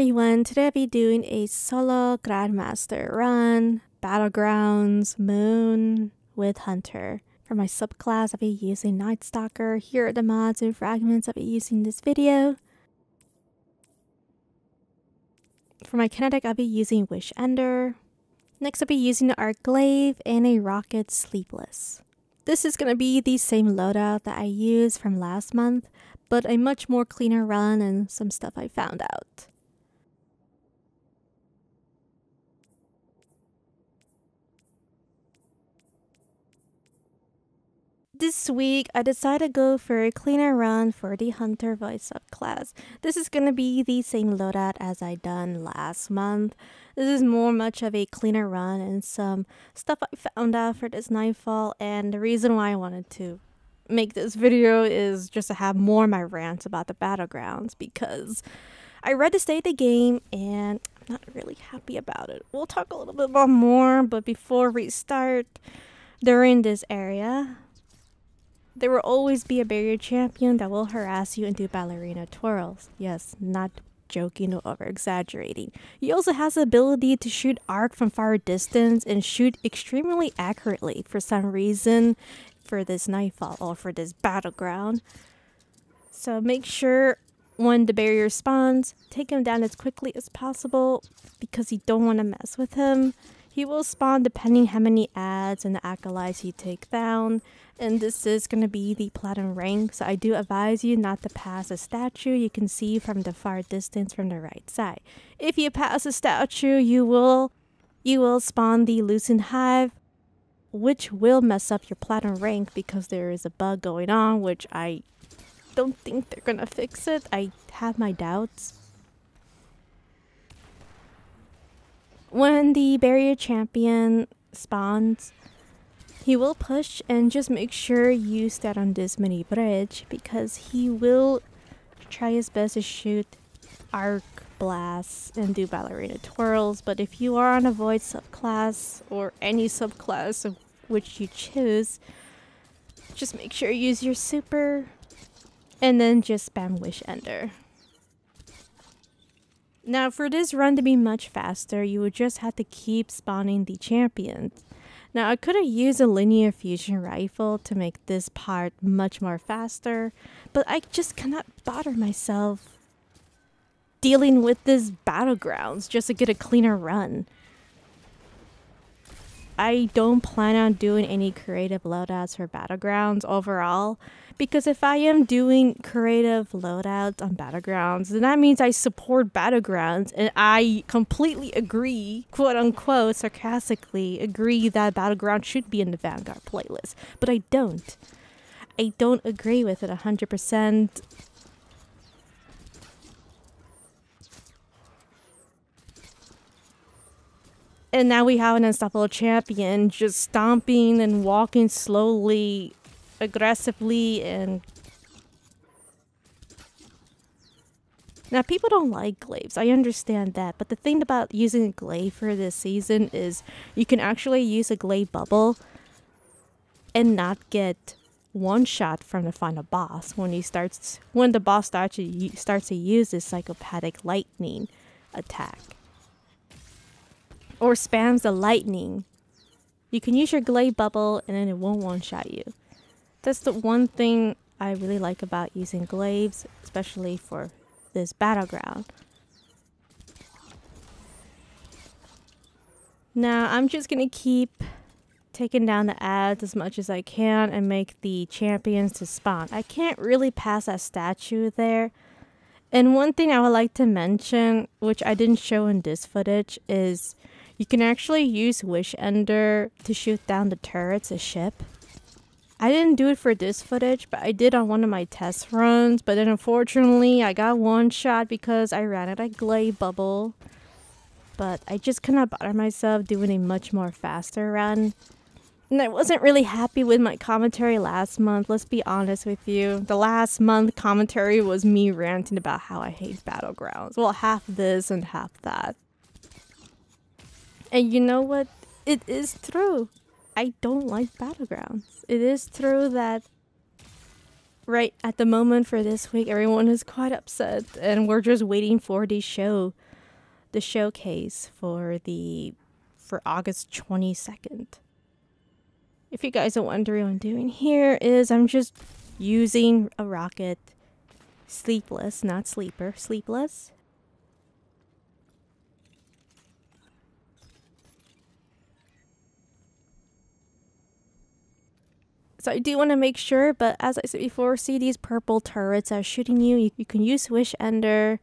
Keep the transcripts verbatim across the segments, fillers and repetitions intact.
everyone, today I'll be doing a solo Grandmaster run, Battlegrounds, Moon, with Hunter. For my subclass, I'll be using Night Stalker. Here are the mods and fragments I'll be using in this video. For my kinetic, I'll be using Wish Ender. Next, I'll be using the Arc Glaive and a Rocket Sleepless. This is going to be the same loadout that I used from last month, but a much more cleaner run and some stuff I found out. This week, I decided to go for a cleaner run for the Hunter voice subclass. This is going to be the same loadout as I done last month. This is more much of a cleaner run and some stuff I found out for this Nightfall, and the reason why I wanted to make this video is just to have more of my rants about the Battlegrounds because I read the state of the game and I'm not really happy about it. We'll talk a little bit about more, but before we start, during this area, there will always be a barrier champion that will harass you and do ballerina twirls. Yes, not joking or over exaggerating. He also has the ability to shoot arc from far distance and shoot extremely accurately for some reason for this Nightfall or for this Battleground. So make sure when the barrier spawns, take him down as quickly as possible because you don't want to mess with him. He will spawn depending how many adds and the acolytes you take down, and this is going to be the platinum rank, so I do advise you not to pass a statue you can see from the far distance from the right side. If you pass a statue, you will you will spawn the Lucent Hive, which will mess up your platinum rank because there is a bug going on, which I don't think they're going to fix it. I have my doubts. When the barrier champion spawns, he will push, and just make sure you stand on this mini bridge because he will try his best to shoot arc blasts and do ballerina twirls. But if you are on a void subclass or any subclass of which you choose, just make sure you use your super and then just spam Wish Ender. Now, for this run to be much faster, you would just have to keep spawning the champions. Now, I could have used a linear fusion rifle to make this part much more faster, but I just cannot bother myself dealing with this Battlegrounds just to get a cleaner run. I don't plan on doing any creative loadouts for Battlegrounds overall, because if I am doing creative loadouts on Battlegrounds, then that means I support Battlegrounds, and I completely agree, quote unquote, sarcastically agree that Battlegrounds should be in the Vanguard playlist, but I don't. I don't agree with it one hundred percent. And now we have an unstoppable champion just stomping and walking slowly, aggressively, and... Now, people don't like glaives, I understand that, but the thing about using a glaive for this season is you can actually use a glaive bubble and not get one shot from the final boss when he starts when the boss starts to, starts to use his psychopathic lightning attack. Or spams the lightning. You can use your glaive bubble and then it won't one-shot you. That's the one thing I really like about using glaives, especially for this Battleground. Now I'm just gonna keep taking down the adds as much as I can and make the champions to spawn. I can't really pass that statue there. And one thing I would like to mention, which I didn't show in this footage, is you can actually use Wish Ender to shoot down the turrets of ship. I didn't do it for this footage, but I did on one of my test runs. But then unfortunately, I got one shot because I ran out of glaive bubble. But I just could not bother myself doing a much more faster run. And I wasn't really happy with my commentary last month, let's be honest with you. The last month commentary was me ranting about how I hate Battlegrounds. Well, half this and half that. And you know what? It is true. I don't like Battlegrounds. It is true that right at the moment for this week, everyone is quite upset, and we're just waiting for the show, the showcase for the for August twenty-second. If you guys are wondering what I'm doing here is I'm just using a Rocket Sleepless, not Sleeper, Sleepless. So I do want to make sure, but as I said before, see these purple turrets are shooting you. You, you can use Wish Ender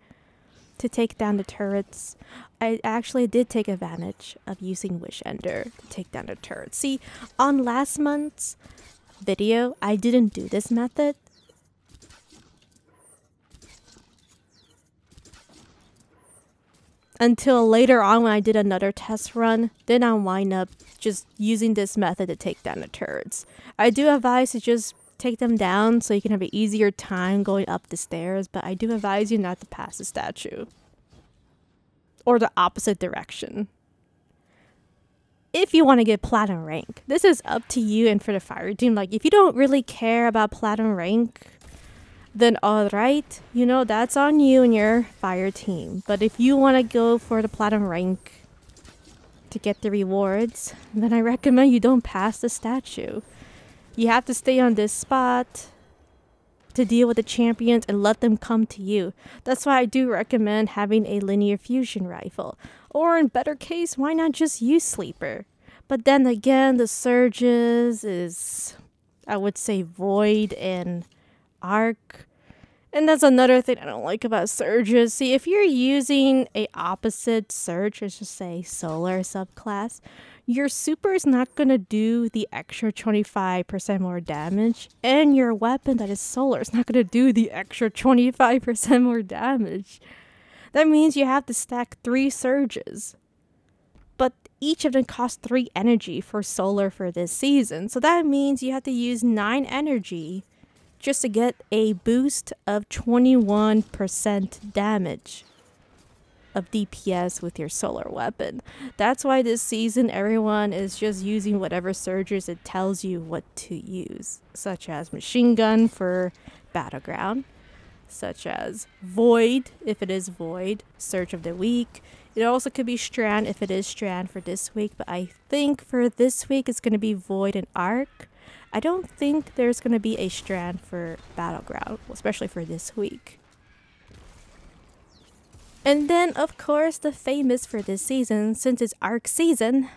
to take down the turrets. I actually did take advantage of using Wish Ender to take down the turrets. See, on last month's video, I didn't do this method. Until later on when I did another test run, then I wind up just using this method to take down the turrets. I do advise to just take them down so you can have an easier time going up the stairs, but I do advise you not to pass the statue. Or the opposite direction. If you want to get platinum rank, this is up to you and for the fire team. Like, if you don't really care about platinum rank, then alright, you know, that's on you and your fire team. But if you want to go for the platinum rank to get the rewards, then I recommend you don't pass the statue. You have to stay on this spot to deal with the champions and let them come to you. That's why I do recommend having a linear fusion rifle. Or in better case, why not just use Sleeper? But then again, the surges is, I would say, void and arc. And that's another thing I don't like about surges. See, if you're using a opposite surge, let's just say solar subclass, your super is not going to do the extra twenty-five percent more damage, and your weapon that is solar is not going to do the extra twenty-five percent more damage. That means you have to stack three surges, but each of them costs three energy for solar for this season. So that means you have to use nine energy just to get a boost of twenty-one percent damage of D P S with your solar weapon. That's why this season everyone is just using whatever surges it tells you what to use, such as machine gun for battleground, such as void if it is void, surge of the week. It also could be strand if it is strand for this week, but I think for this week it's going to be void and arc. I don't think there's going to be a strand for Battleground, especially for this week. And then, of course, the famous for this season, since it's Arc season,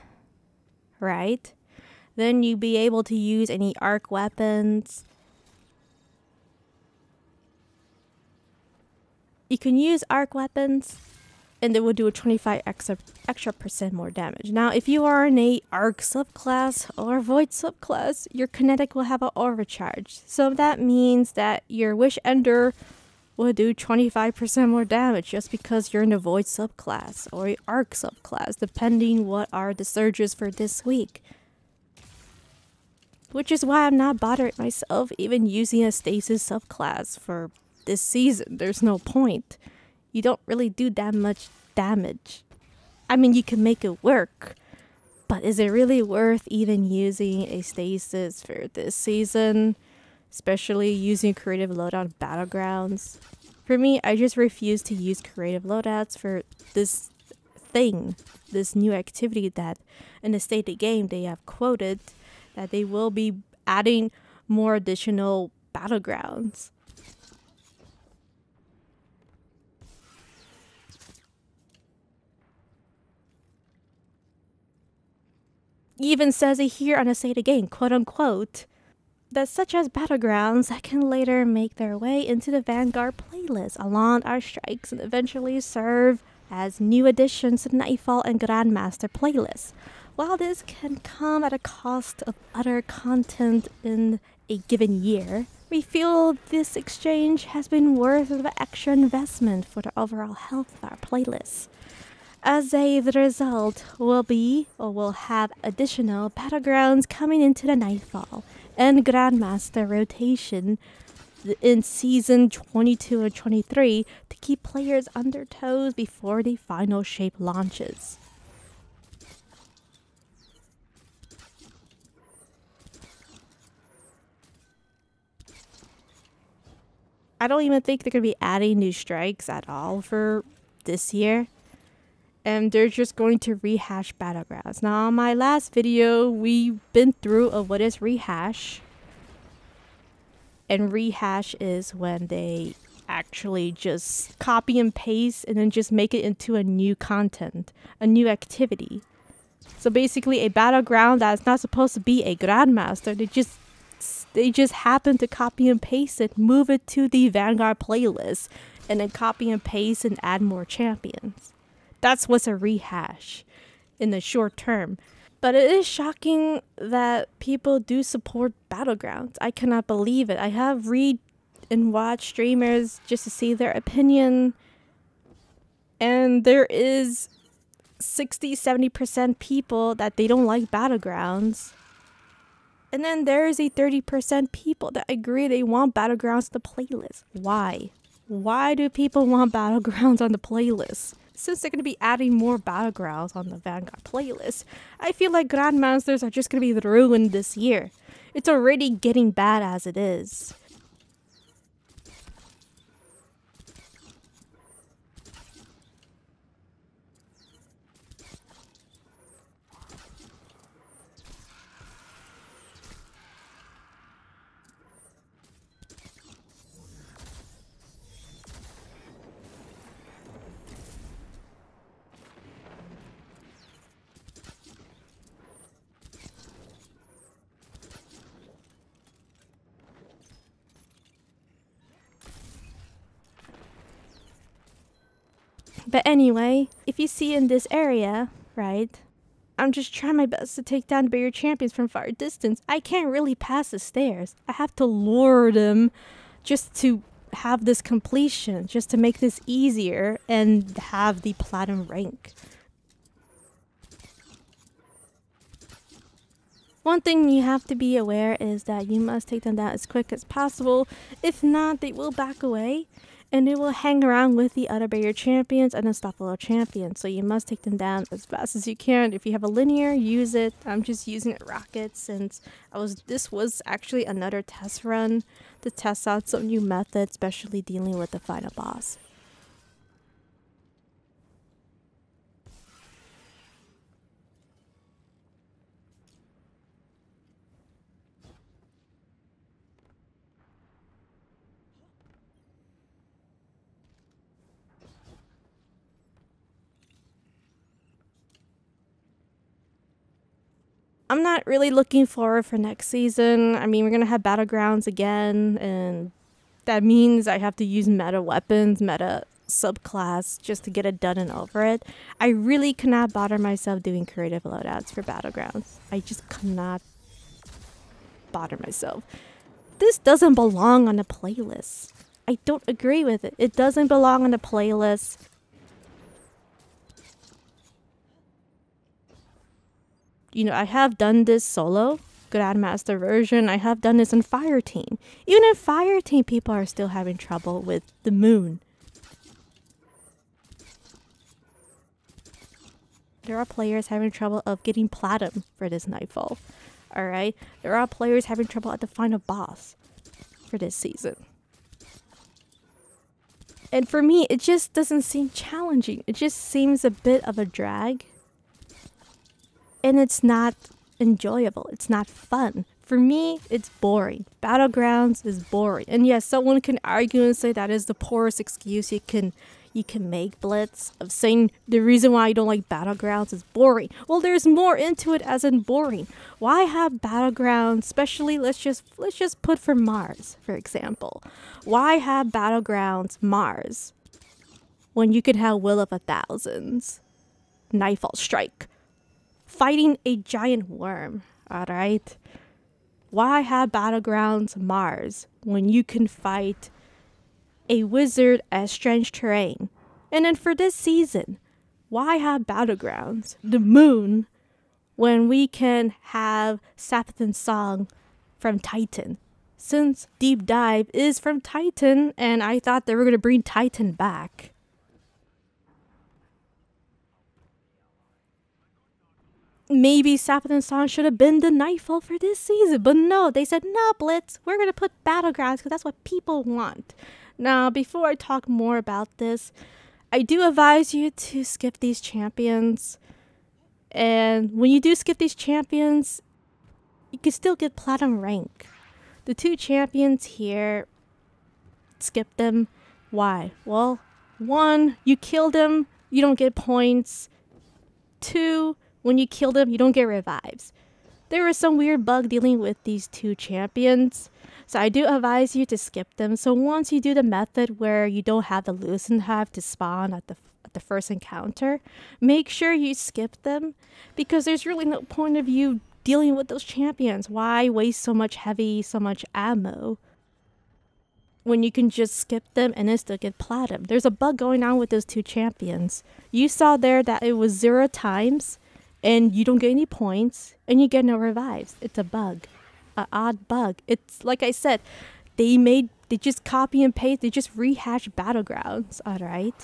right? Then you'd be able to use any Arc weapons. You can use Arc weapons, and it will do a twenty-five extra, extra percent more damage. Now, if you are in a Arc subclass or Void subclass, your kinetic will have an overcharge. So that means that your Wish Ender will do twenty-five percent more damage just because you're in a Void subclass or a Arc subclass, depending what are the surges for this week. Which is why I'm not bothering myself even using a Stasis subclass for this season. There's no point. You don't really do that much damage. I mean, you can make it work, but is it really worth even using a stasis for this season, especially using creative loadout battlegrounds? For me, I just refuse to use creative loadouts for this thing, this new activity that in the state of the game they have quoted that they will be adding more additional battlegrounds. Even says it here on a state again, quote unquote, that such as battlegrounds that can later make their way into the Vanguard playlist along our strikes and eventually serve as new additions to Nightfall and Grandmaster playlists. While this can come at a cost of other content in a given year, we feel this exchange has been worth the extra investment for the overall health of our playlists. As a result, will be or will have additional battlegrounds coming into the Nightfall and Grandmaster rotation in season twenty-two and twenty-three to keep players on their toes before the final shape launches. I don't even think they're going to be adding new strikes at all for this year. And they're just going to rehash Battlegrounds. Now, on my last video, we've been through of what is rehash. And rehash is when they actually just copy and paste and then just make it into a new content, a new activity. So basically a battleground that's not supposed to be a grandmaster, they just they just happen to copy and paste it, move it to the Vanguard playlist, and then copy and paste and add more champions. That's what's a rehash in the short term. But it is shocking that people do support battlegrounds. I cannot believe it. I have read and watch streamers just to see their opinion, and there is sixty seventy percent people that they don't like battlegrounds, and then there is a thirty percent people that agree they want battlegrounds on the playlist. Why? Why do people want battlegrounds on the playlist? Since they're going to be adding more battlegrounds on the Vanguard playlist, I feel like grandmasters are just going to be ruined this year. It's already getting bad as it is. But anyway, if you see in this area, right, I'm just trying my best to take down bigger champions from far distance. I can't really pass the stairs. I have to lure them just to have this completion, just to make this easier and have the platinum rank. One thing you have to be aware is that you must take them down as quick as possible. If not, they will back away. And they will hang around with the other barrier champions and unstoppable champions. So you must take them down as fast as you can. If you have a linear, use it. I'm just using a rocket since I was. This was actually another test run to test out some new methods, especially dealing with the final boss. I'm not really looking forward for next season. I mean, we're going to have Battlegrounds again, and that means I have to use meta weapons, meta subclass, just to get it done and over it. I really cannot bother myself doing creative loadouts for Battlegrounds. I just cannot bother myself. This doesn't belong on a playlist. I don't agree with it. It doesn't belong on a playlist. You know, I have done this solo, Grandmaster version. I have done this in Fire Team. Even in Fire Team, people are still having trouble with the moon. There are players having trouble of getting platinum for this Nightfall. Alright? There are players having trouble at the final boss for this season. And for me, it just doesn't seem challenging. It just seems a bit of a drag. And it's not enjoyable. It's not fun. For me, it's boring. Battlegrounds is boring. And yes, someone can argue and say that is the poorest excuse you can you can make, Blitz, of saying the reason why you don't like Battlegrounds is boring. Well, there's more into it as in boring. Why have Battlegrounds, especially let's just let's just put for Mars, for example. Why have Battlegrounds Mars when you could have Will of Thousands, Nightfall Strike, fighting a giant worm, alright? Why have Battlegrounds Mars when you can fight a wizard as strange terrain? And then for this season, why have Battlegrounds the moon when we can have Savathûn's Song from Titan? Since Deep Dive is from Titan, and I thought they were going to bring Titan back. Maybe Savathûn's Song should have been the Nightfall for this season, but no, they said, no, Blitz, we're going to put Battlegrounds because that's what people want. Now, before I talk more about this, I do advise you to skip these champions. And when you do skip these champions, you can still get platinum rank. The two champions here, skip them. Why? Well, one, you kill them, you don't get points. Two, when you kill them, you don't get revives. There was some weird bug dealing with these two champions, so I do advise you to skip them. So once you do the method where you don't have the Lucent Hive to spawn at the at the first encounter, make sure you skip them, because there's really no point of you dealing with those champions. Why waste so much heavy, so much ammo, when you can just skip them and then still get platinum? There's a bug going on with those two champions. You saw there that it was zero times, and you don't get any points, and you get no revives. It's a bug, an odd bug. It's like I said, they made, they just copy and paste, they just rehash Battlegrounds, all right?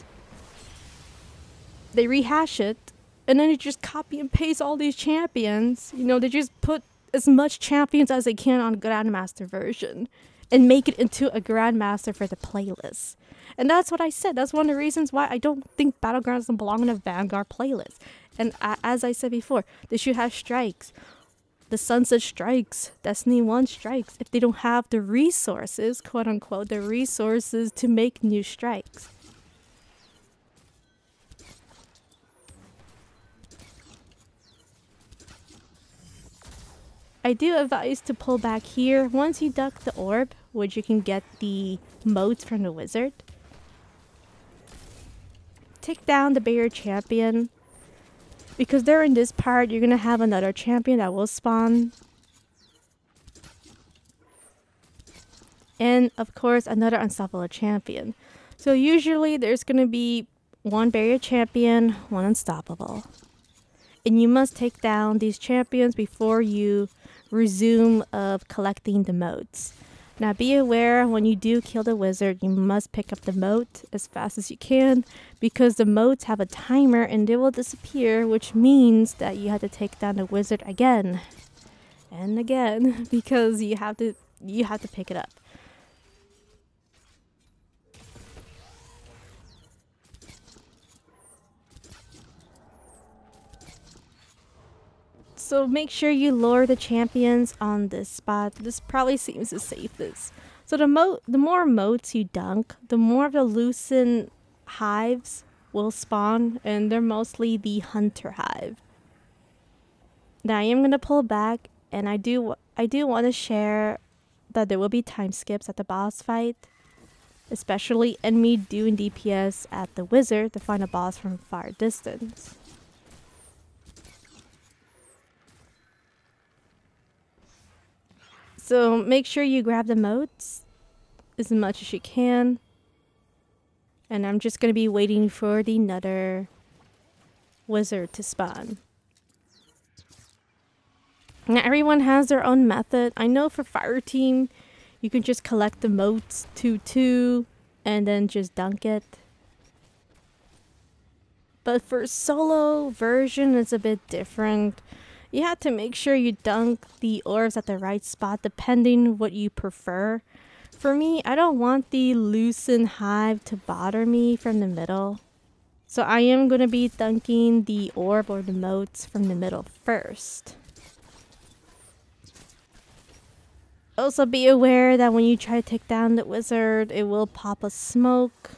They rehash it, and then they just copy and paste all these champions. You know, they just put as much champions as they can on Grandmaster version and make it into a Grandmaster for the playlist. And that's what I said. That's one of the reasons why I don't think Battlegrounds doesn't belong in a Vanguard playlist. And uh, as I said before, they should have strikes. The Sunset strikes, Destiny one strikes, if they don't have the resources, quote unquote, the resources to make new strikes. I do advise to pull back here once you duck the orb, which you can get the motes from the wizard. Take down the bigger champion, because during this part you're gonna have another champion that will spawn, and of course another unstoppable champion. So usually there's gonna be one barrier champion, one unstoppable. And you must take down these champions before you resume of collecting the motes. Now be aware, when you do kill the wizard, you must pick up the mote as fast as you can, because the motes have a timer and they will disappear, which means that you have to take down the wizard again and again, because you have to you have to pick it up. So make sure you lure the champions on this spot. This probably seems the safest. So the, mo the more motes you dunk, the more of the Lucent Hives will spawn, and they're mostly the Hunter Hive. Now I am going to pull back, and I do, I do want to share that there will be time skips at the boss fight, especially in me doing D P S at the wizard to find a boss from far distance. So make sure you grab the motes as much as you can. And I'm just going to be waiting for the another wizard to spawn. Now everyone has their own method. I know for fire team, you can just collect the motes two two and then just dunk it. But for solo version, it's a bit different. You have to make sure you dunk the orbs at the right spot, depending what you prefer. For me, I don't want the Lucent Hive to bother me from the middle, so I am going to be dunking the orb or the motes from the middle first. Also be aware that when you try to take down the wizard, it will pop a smoke,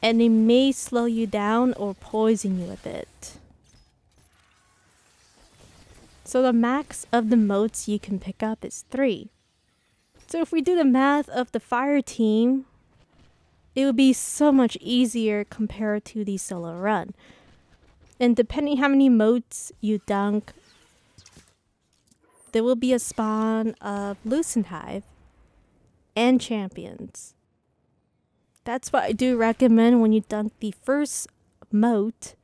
and it may slow you down or poison you a bit. So the max of the motes you can pick up is three. So if we do the math of the fire team, it would be so much easier compared to the solo run. And depending how many motes you dunk, there will be a spawn of Lucent Hive and champions. That's what I do recommend when you dunk the first mote,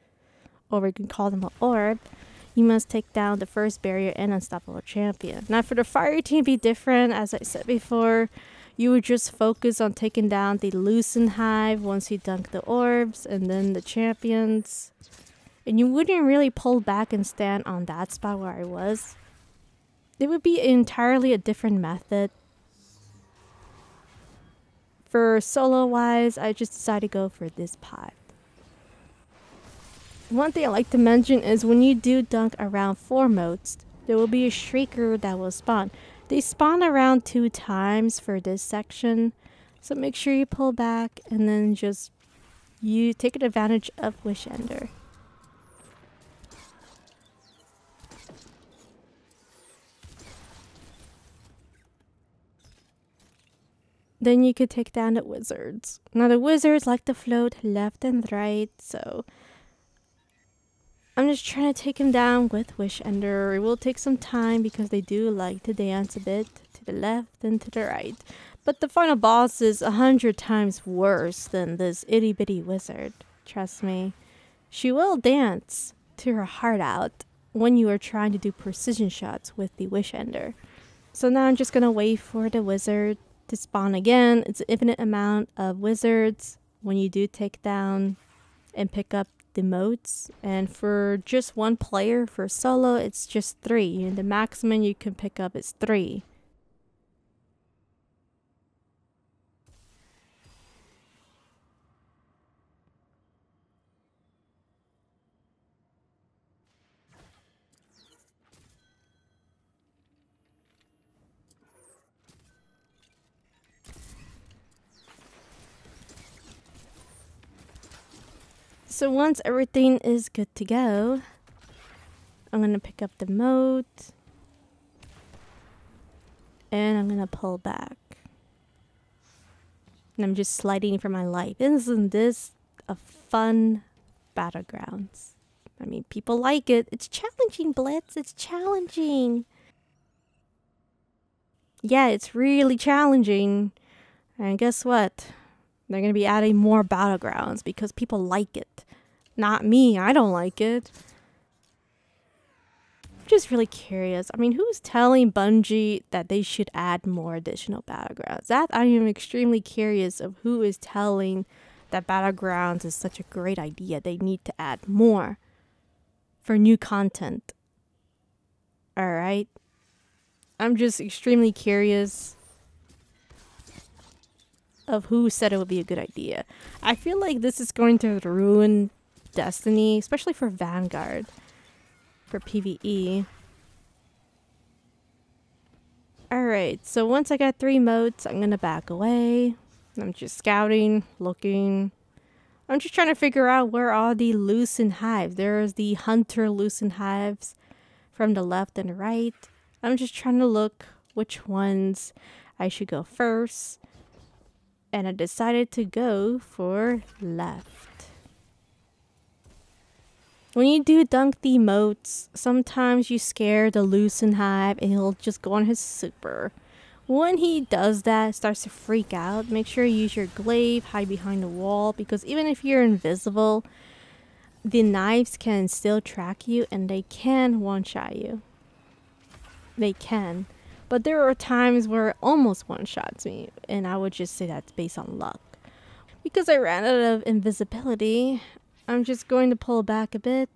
or we can call them an orb. You must take down the first barrier and unstoppable champion. Now for the fire team, be different. As I said before, you would just focus on taking down the Lucent Hive once you dunk the orbs, and then the champions. And you wouldn't really pull back and stand on that spot where I was. It would be entirely a different method. For solo-wise, I just decided to go for this pot. One thing I like to mention is when you do dunk around four motes, there will be a shrieker that will spawn. They spawn around two times for this section, so make sure you pull back and then just you take advantage of Wish Ender. Then you could take down the wizards. Now the wizards like to float left and right, so I'm just trying to take him down with Wish Ender. It will take some time because they do like to dance a bit to the left and to the right. But the final boss is a hundred times worse than this itty bitty wizard. Trust me. She will dance to her heart out when you are trying to do precision shots with the Wish Ender. So now I'm just gonna wait for the wizard to spawn again. It's an infinite amount of wizards when you do take down and pick up the motes. And for just one player, for solo, it's just three. And the maximum you can pick up is three. So once everything is good to go, I'm going to pick up the mote, and I'm going to pull back. And I'm just sliding for my life. Isn't this a fun battlegrounds? I mean, people like it. It's challenging, Blitz. It's challenging. Yeah, it's really challenging. And guess what? They're going to be adding more battlegrounds because people like it. Not me. I don't like it. I'm just really curious. I mean, who's telling Bungie that they should add more additional battlegrounds? That I am extremely curious of who is telling that battlegrounds is such a great idea. They need to add more for new content. All right. I'm just extremely curious of who said it would be a good idea. I feel like this is going to ruin Destiny, especially for Vanguard, for PvE. Alright, so once I got three motes, I'm gonna back away. I'm just scouting, looking. I'm just trying to figure out where all the Lucent Hives. There's the Hunter Lucent Hives from the left and the right. I'm just trying to look which ones I should go first. And I decided to go for left. When you do dunk the motes, sometimes you scare the Lucent Hive and he'll just go on his super. When he does that, starts to freak out, make sure you use your glaive, hide behind the wall, because even if you're invisible, the knives can still track you and they can one-shot you. They can. But there are times where it almost one-shots me, and I would just say that's based on luck. Because I ran out of invisibility, I'm just going to pull back a bit.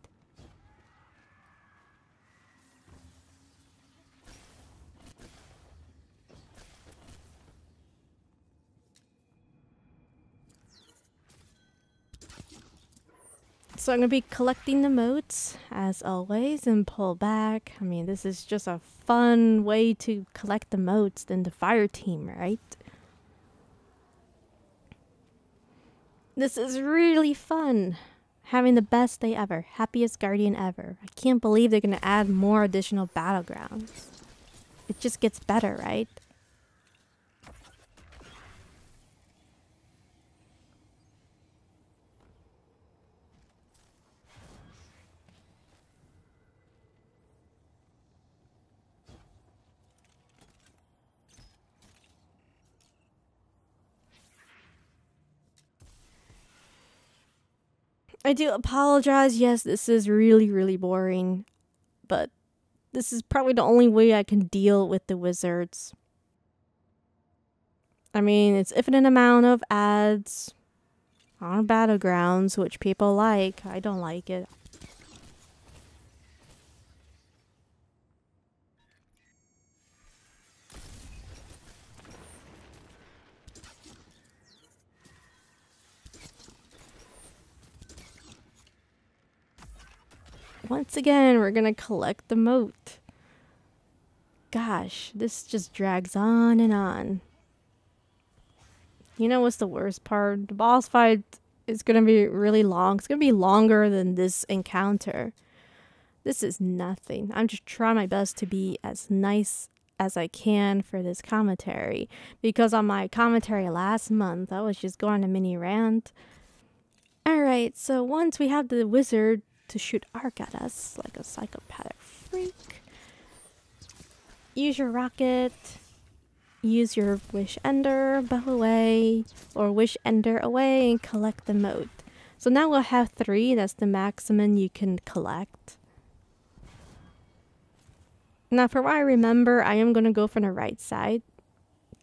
So I'm going to be collecting the motes, as always, and pull back. I mean, this is just a fun way to collect the motes than the fire team, right? This is really fun. Having the best day ever. Happiest Guardian ever. I can't believe they're going to add more additional battlegrounds. It just gets better, right? I do apologize. Yes, this is really, really boring, but this is probably the only way I can deal with the wizards. I mean, it's infinite amount of ads on battlegrounds, which people like. I don't like it. Once again, we're gonna collect the moat. Gosh, this just drags on and on. You know what's the worst part? The boss fight is gonna be really long. It's gonna be longer than this encounter. This is nothing. I'm just trying my best to be as nice as I can for this commentary, because on my commentary last month I was just going on a mini rant. Alright, so once we have the wizard to shoot arc at us like a psychopathic freak, use your rocket, use your Wish Ender, bow away, or Wish Ender away, and collect the moat. So now we'll have three, that's the maximum you can collect. Now for what I remember, I am going to go from the right side,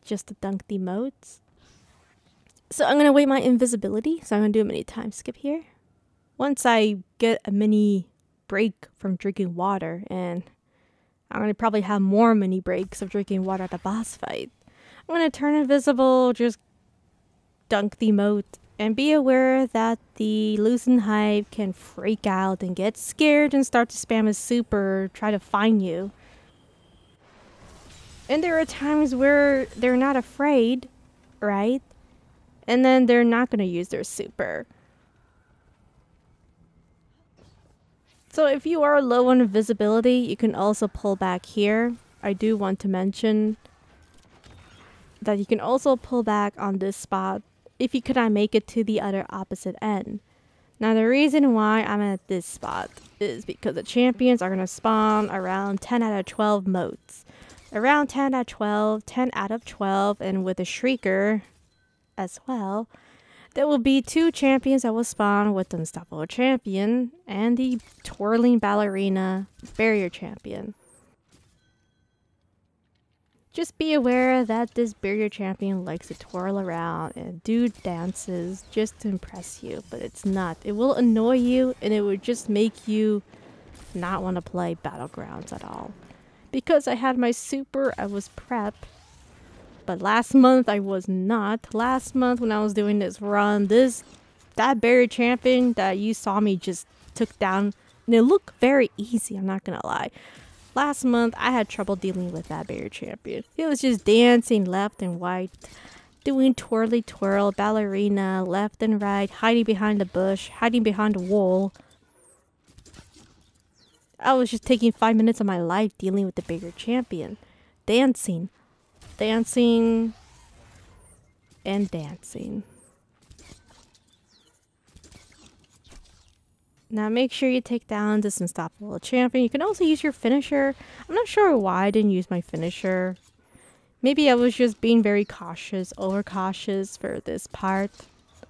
just to dunk the moats. So I'm going to wait my invisibility, so I'm going to do a mini time skip here. Once I get a mini break from drinking water, and I'm going to probably have more mini breaks of drinking water at the boss fight, I'm going to turn invisible, just dunk the moat, and be aware that the Lucent Hive can freak out and get scared and start to spam his super, try to find you. And there are times where they're not afraid, right? And then they're not going to use their super. So if you are low on visibility, you can also pull back here. I do want to mention that you can also pull back on this spot if you cannot make it to the other opposite end. Now the reason why I'm at this spot is because the champions are going to spawn around ten out of twelve moats. Around ten out of twelve, ten out of twelve, and with a shrieker as well, there will be two champions that will spawn with the Unstoppable Champion and the Twirling Ballerina Barrier Champion. Just be aware that this Barrier Champion likes to twirl around and do dances just to impress you, but it's not. It will annoy you and it would just make you not want to play Battlegrounds at all. Because I had my super, I was prep. But last month I was not. Last month when I was doing this run, this that barrier champion that you saw me just took down, and it looked very easy, I'm not gonna lie. Last month I had trouble dealing with that barrier champion. It was just dancing left and right, doing twirly twirl, ballerina, left and right, hiding behind the bush, hiding behind the wall. I was just taking five minutes of my life dealing with the bigger champion. Dancing. Dancing. And dancing. Now make sure you take down this Unstoppable Champion. You can also use your finisher. I'm not sure why I didn't use my finisher. Maybe I was just being very cautious, overcautious for this part.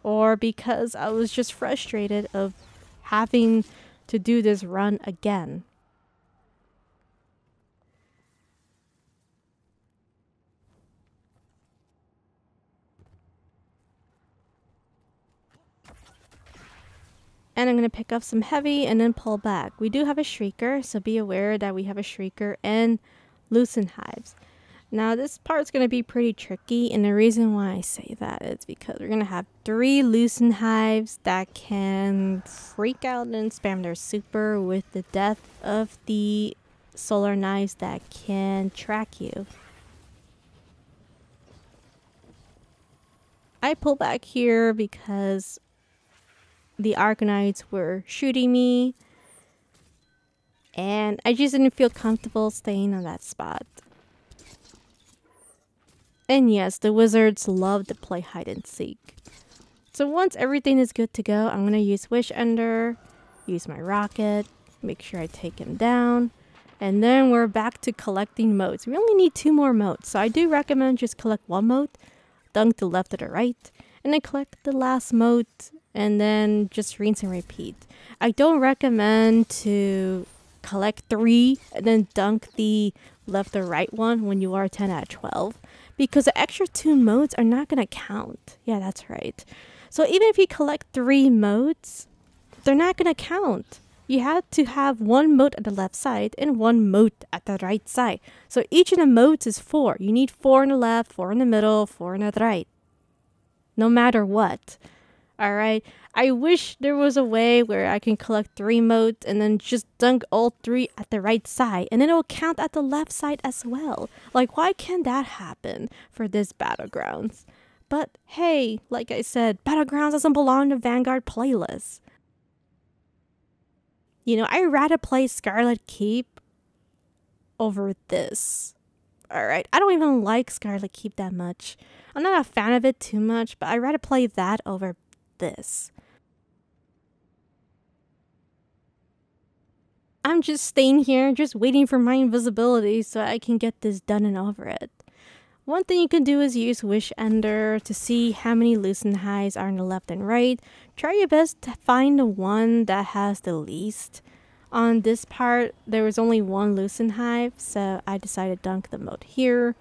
Or because I was just frustrated of having to do this run again. And I'm going to pick up some heavy and then pull back. We do have a shrieker, so be aware that we have a shrieker and Lucent Hives. Now this part's going to be pretty tricky, and the reason why I say that is because we're going to have three Lucent Hives that can freak out and spam their super with the death of the Solar Knives that can track you. I pull back here because the Arc Knights were shooting me, and I just didn't feel comfortable staying on that spot. And yes, the wizards love to play hide and seek. So once everything is good to go, I'm going to use Wish Ender, use my rocket, make sure I take him down. And then we're back to collecting moats. We only need two more moats. So I do recommend just collect one moat, dunk to left or the right, and then collect the last moat, and then just rinse and repeat. I don't recommend to collect three and then dunk the left or right one when you are ten out of twelve. Because the extra two modes are not going to count. Yeah, that's right. So even if you collect three modes, they're not going to count. You have to have one mode at the left side and one mode at the right side. So each of the modes is four. You need four on the left, four in the middle, four on the right. No matter what. Alright, I wish there was a way where I can collect three motes and then just dunk all three at the right side, and then it'll count at the left side as well. Like, why can't that happen for this Battlegrounds? But hey, like I said, Battlegrounds doesn't belong to Vanguard playlists. You know, I'd rather play Scarlet Keep over this. Alright, I don't even like Scarlet Keep that much. I'm not a fan of it too much, but I'd rather play that over this. I'm just staying here, just waiting for my invisibility so I can get this done and over it. One thing you can do is use Wish Ender to see how many Lucent Hives are on the left and right. Try your best to find the one that has the least. On this part, there was only one Lucent Hive, so I decided to dunk the mote here.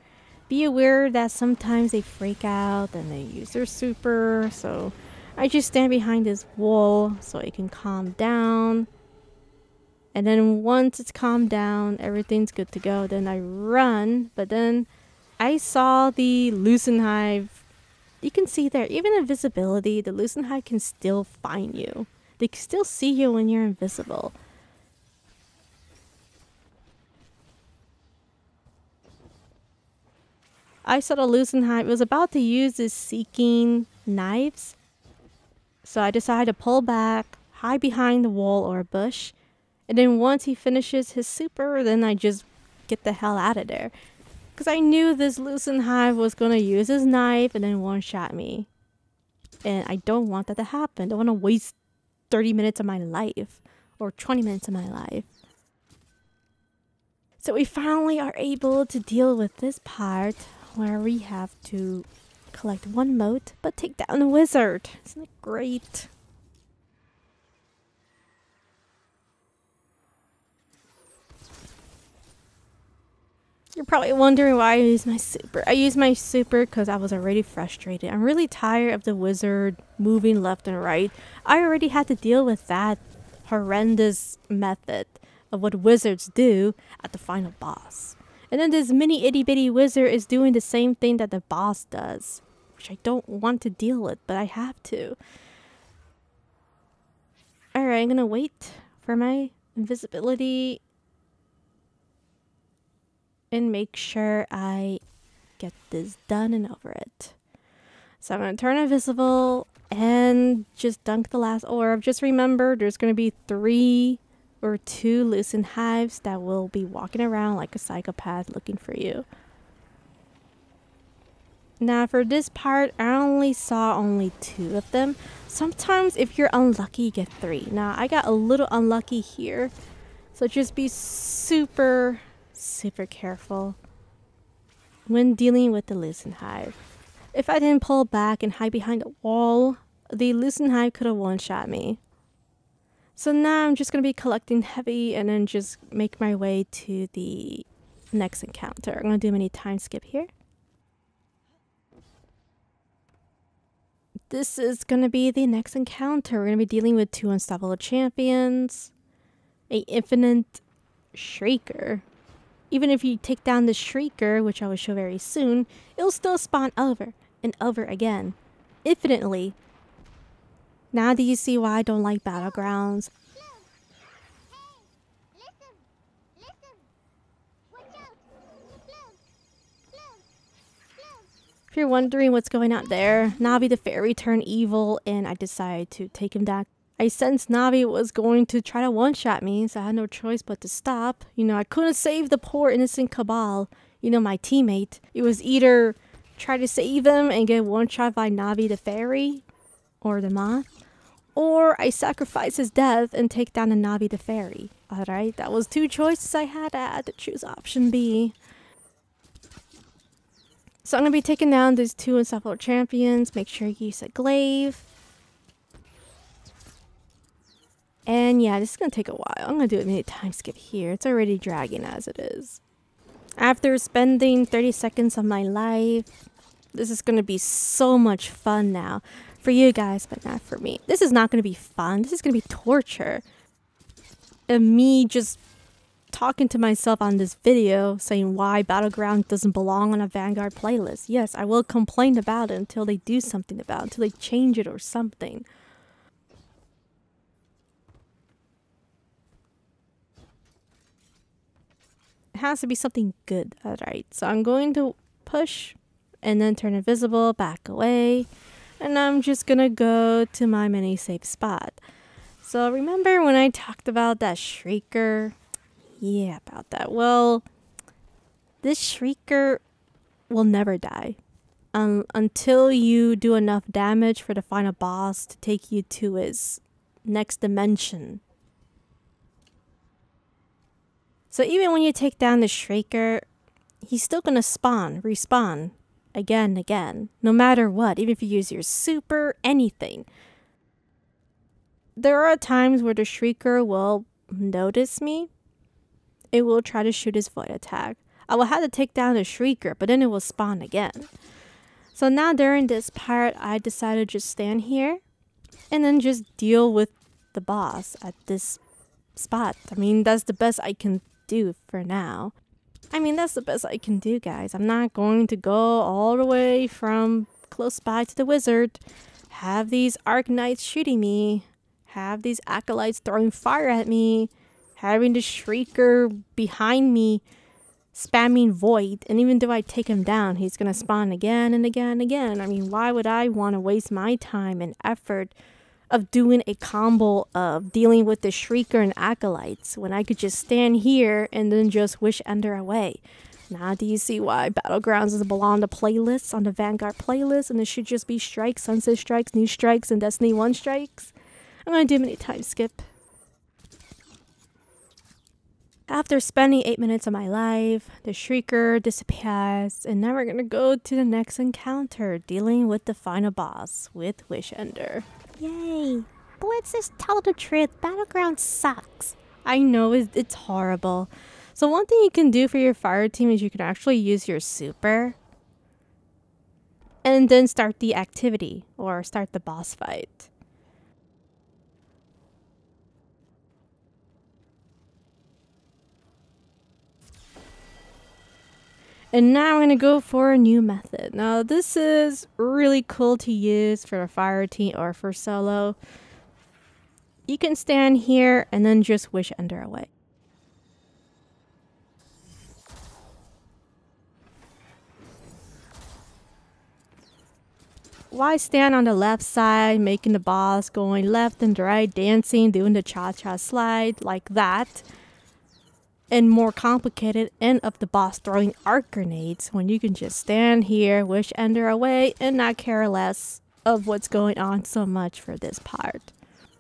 Be aware that sometimes they freak out and they use their super, so I just stand behind this wall so it can calm down. And then once it's calmed down, everything's good to go. Then I run, but then I saw the Lucent Hive. You can see there, even invisibility, the Lucent Hive can still find you. They can still see you when you're invisible. I saw the Lucent Hive was about to use his seeking knives, so I decided to pull back, hide behind the wall or a bush, and then once he finishes his super, then I just get the hell out of there. Because I knew this Lucent Hive was going to use his knife and then one-shot me. And I don't want that to happen. I don't want to waste thirty minutes of my life. Or twenty minutes of my life. So we finally are able to deal with this part where we have to collect one mote but take down the wizard. Isn't it great? You're probably wondering why I use my super. I use my super because I was already frustrated. I'm really tired of the wizard moving left and right. I already had to deal with that horrendous method of what wizards do at the final boss. And then this mini itty bitty wizard is doing the same thing that the boss does, which I don't want to deal with, but I have to. Alright, I'm gonna wait for my invisibility and make sure I get this done and over it. So I'm going to turn invisible and just dunk the last orb. Just remember there's going to be three or two Lucent Hives that will be walking around like a psychopath looking for you. Now for this part, I only saw only two of them. Sometimes if you're unlucky, you get three. Now I got a little unlucky here, so just be super... super careful when dealing with the Lucent Hive. If I didn't pull back and hide behind a wall, the Lucent Hive could have one-shot me. So now I'm just going to be collecting heavy and then just make my way to the next encounter. I'm going to do a mini time skip here. This is going to be the next encounter. We're going to be dealing with two unstoppable champions, an infinite shrieker. Even if you take down the Shrieker, which I will show very soon, it'll still spawn over and over again. Infinitely. Now do you see why I don't like Battlegrounds? Hey, listen. Listen. Watch out. Blood. Blood. Blood. If you're wondering what's going on there, Navi the Fairy turned evil and I decided to take him down. I sensed Navi was going to try to one-shot me, so I had no choice but to stop. You know, I couldn't save the poor innocent Cabal, you know, my teammate. It was either try to save him and get one-shot by Navi the Fairy, or the Moth, or I sacrifice his death and take down the Navi the Fairy. Alright, that was two choices I had. I had to choose option B. So I'm going to be taking down these two unstoppable champions. Make sure you use a glaive. And yeah, this is going to take a while. I'm going to do a mini time skip here. It's already dragging as it is. After spending thirty seconds of my life, this is going to be so much fun now. For you guys, but not for me. This is not going to be fun. This is going to be torture. And me just talking to myself on this video, saying why Battleground doesn't belong on a Vanguard playlist. Yes, I will complain about it until they do something about it, until they change it or something. has to be something good. Alright, so I'm going to push and then turn invisible, back away. And I'm just gonna go to my mini safe spot. So remember when I talked about that shrieker? Yeah, about that. Well, this shrieker will never die. Um, until you do enough damage for the final boss to take you to his next dimension. So even when you take down the shrieker, he's still gonna spawn, respawn, again and again. No matter what, even if you use your super, anything. There are times where the shrieker will notice me. It will try to shoot his void attack. I will have to take down the shrieker, but then it will spawn again. So now during this part, I decided to just stand here and then just deal with the boss at this spot. I mean, that's the best I can do for now. I mean, that's the best I can do, guys. I'm not going to go all the way from close by to the wizard, have these Arc Knights shooting me, have these acolytes throwing fire at me, having the shrieker behind me spamming void, and even though I take him down, he's gonna spawn again and again and again. I mean, why would I want to waste my time and effort of doing a combo of dealing with the shrieker and acolytes when I could just stand here and then just wish Ender away? Now do you see why Battlegrounds is belong to playlists on the Vanguard playlist, and it should just be strikes, sunset strikes, new strikes, and Destiny one strikes? I'm gonna do a mini time skip. After spending eight minutes of my life, the shrieker disappears, and now we're gonna go to the next encounter, dealing with the final boss with Wish Ender. Yay! But let's just tell the truth, Battleground sucks. I know, it's, it's horrible. So one thing you can do for your fire team is you can actually use your super, and then start the activity, or start the boss fight. And now I'm going to go for a new method. Now this is really cool to use for a fire team or for solo. You can stand here and then just wish Ender away. Why stand on the left side, making the boss going left and right, dancing, doing the cha-cha slide like that? And more complicated end up the boss throwing arc grenades when you can just stand here, wish Ender away, and not care less of what's going on so much for this part.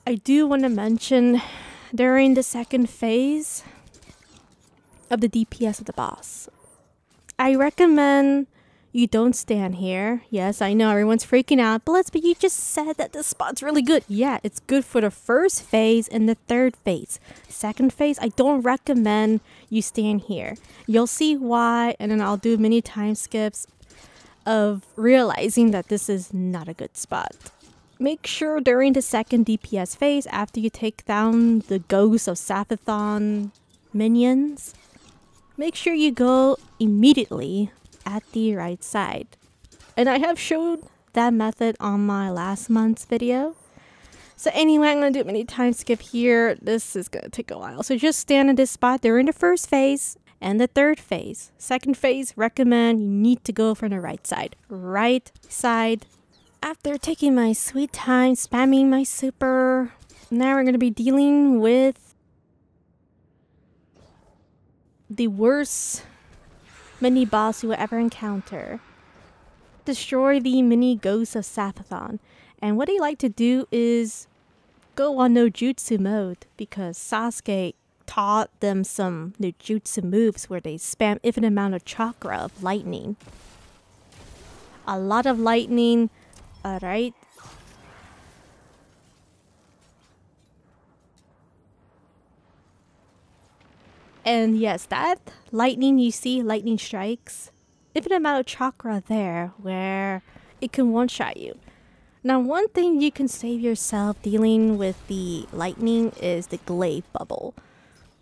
I do want to mention during the second phase of the D P S of the boss, I recommend you don't stand here. Yes, I know everyone's freaking out, but let's, but you just said that this spot's really good. Yeah, it's good for the first phase and the third phase. Second phase, I don't recommend you stand here. You'll see why, and then I'll do many time skips of realizing that this is not a good spot. Make sure during the second D P S phase, after you take down the ghosts of Savathûn minions, make sure you go immediately at the right side. And I have showed that method on my last month's video. So anyway, I'm gonna do a mini time skip here. This is gonna take a while. So just stand in this spot during the first phase and the third phase. Second phase, recommend you need to go from the right side. Right side. After taking my sweet time, spamming my super, now we're gonna be dealing with the worst mini boss you will ever encounter. Destroy the mini ghosts of Savathûn. And what I like to do is go on no jutsu mode, because Sasuke taught them some no jutsu moves where they spam infinite amount of chakra of lightning. A lot of lightning. Alright. And yes, that lightning you see, lightning strikes, infinite amount of chakra there where it can one-shot you. Now one thing you can save yourself dealing with the lightning is the glaive bubble.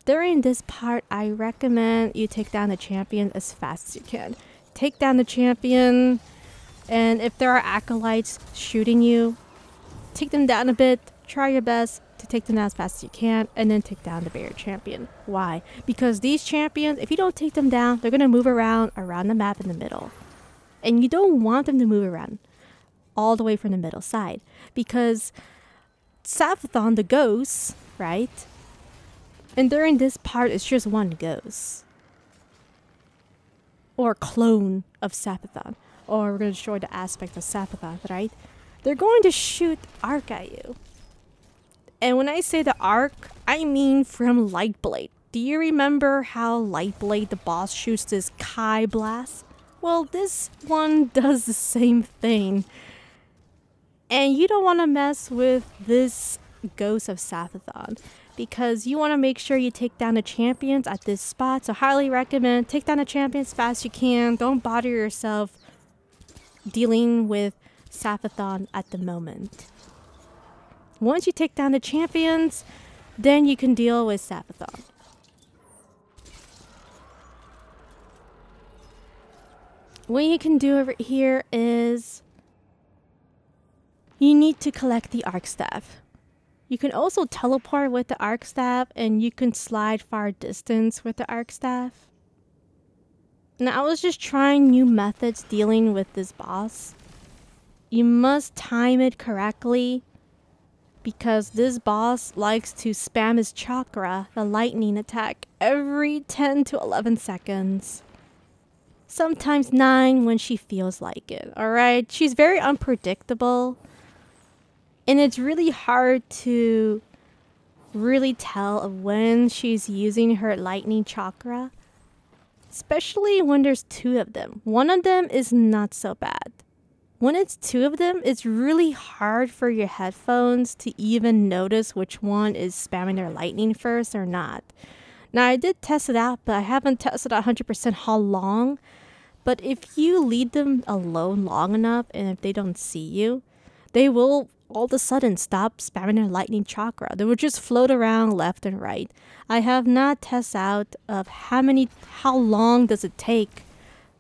During this part, I recommend you take down the champion as fast as you can. Take down the champion, and if there are acolytes shooting you, take them down a bit, try your best, to take them down as fast as you can, and then take down the barrier champion. Why? Because these champions, if you don't take them down, they're going to move around around the map in the middle. And you don't want them to move around all the way from the middle side, because Savathûn, the ghosts, right? And during this part, it's just one ghost. Or clone of Savathûn. Or we're going to destroy the aspect of Savathûn, right? They're going to shoot arc at you. And when I say the arc, I mean from Lightblade. Do you remember how Lightblade, the boss, shoots this Kai blast? Well, this one does the same thing. And you don't want to mess with this Ghost of Savathûn, because you want to make sure you take down the champions at this spot. So highly recommend, take down the champions as fast as you can. Don't bother yourself dealing with Savathûn at the moment. Once you take down the champions, then you can deal with Savathûn. What you can do over here is you need to collect the Arc Staff. You can also teleport with the Arc Staff, and you can slide far distance with the Arc Staff. Now, I was just trying new methods dealing with this boss. You must time it correctly, because this boss likes to spam his chakra, the lightning attack, every ten to eleven seconds. Sometimes nine when she feels like it, alright? She's very unpredictable, and it's really hard to really tell when she's using her lightning chakra. Especially when there's two of them. One of them is not so bad. When it's two of them, it's really hard for your headphones to even notice which one is spamming their lightning first or not. Now, I did test it out, but I haven't tested one hundred percent how long. But if you leave them alone long enough, and if they don't see you, they will all of a sudden stop spamming their lightning chakra. They would just float around left and right. I have not tested out of how many, how long does it take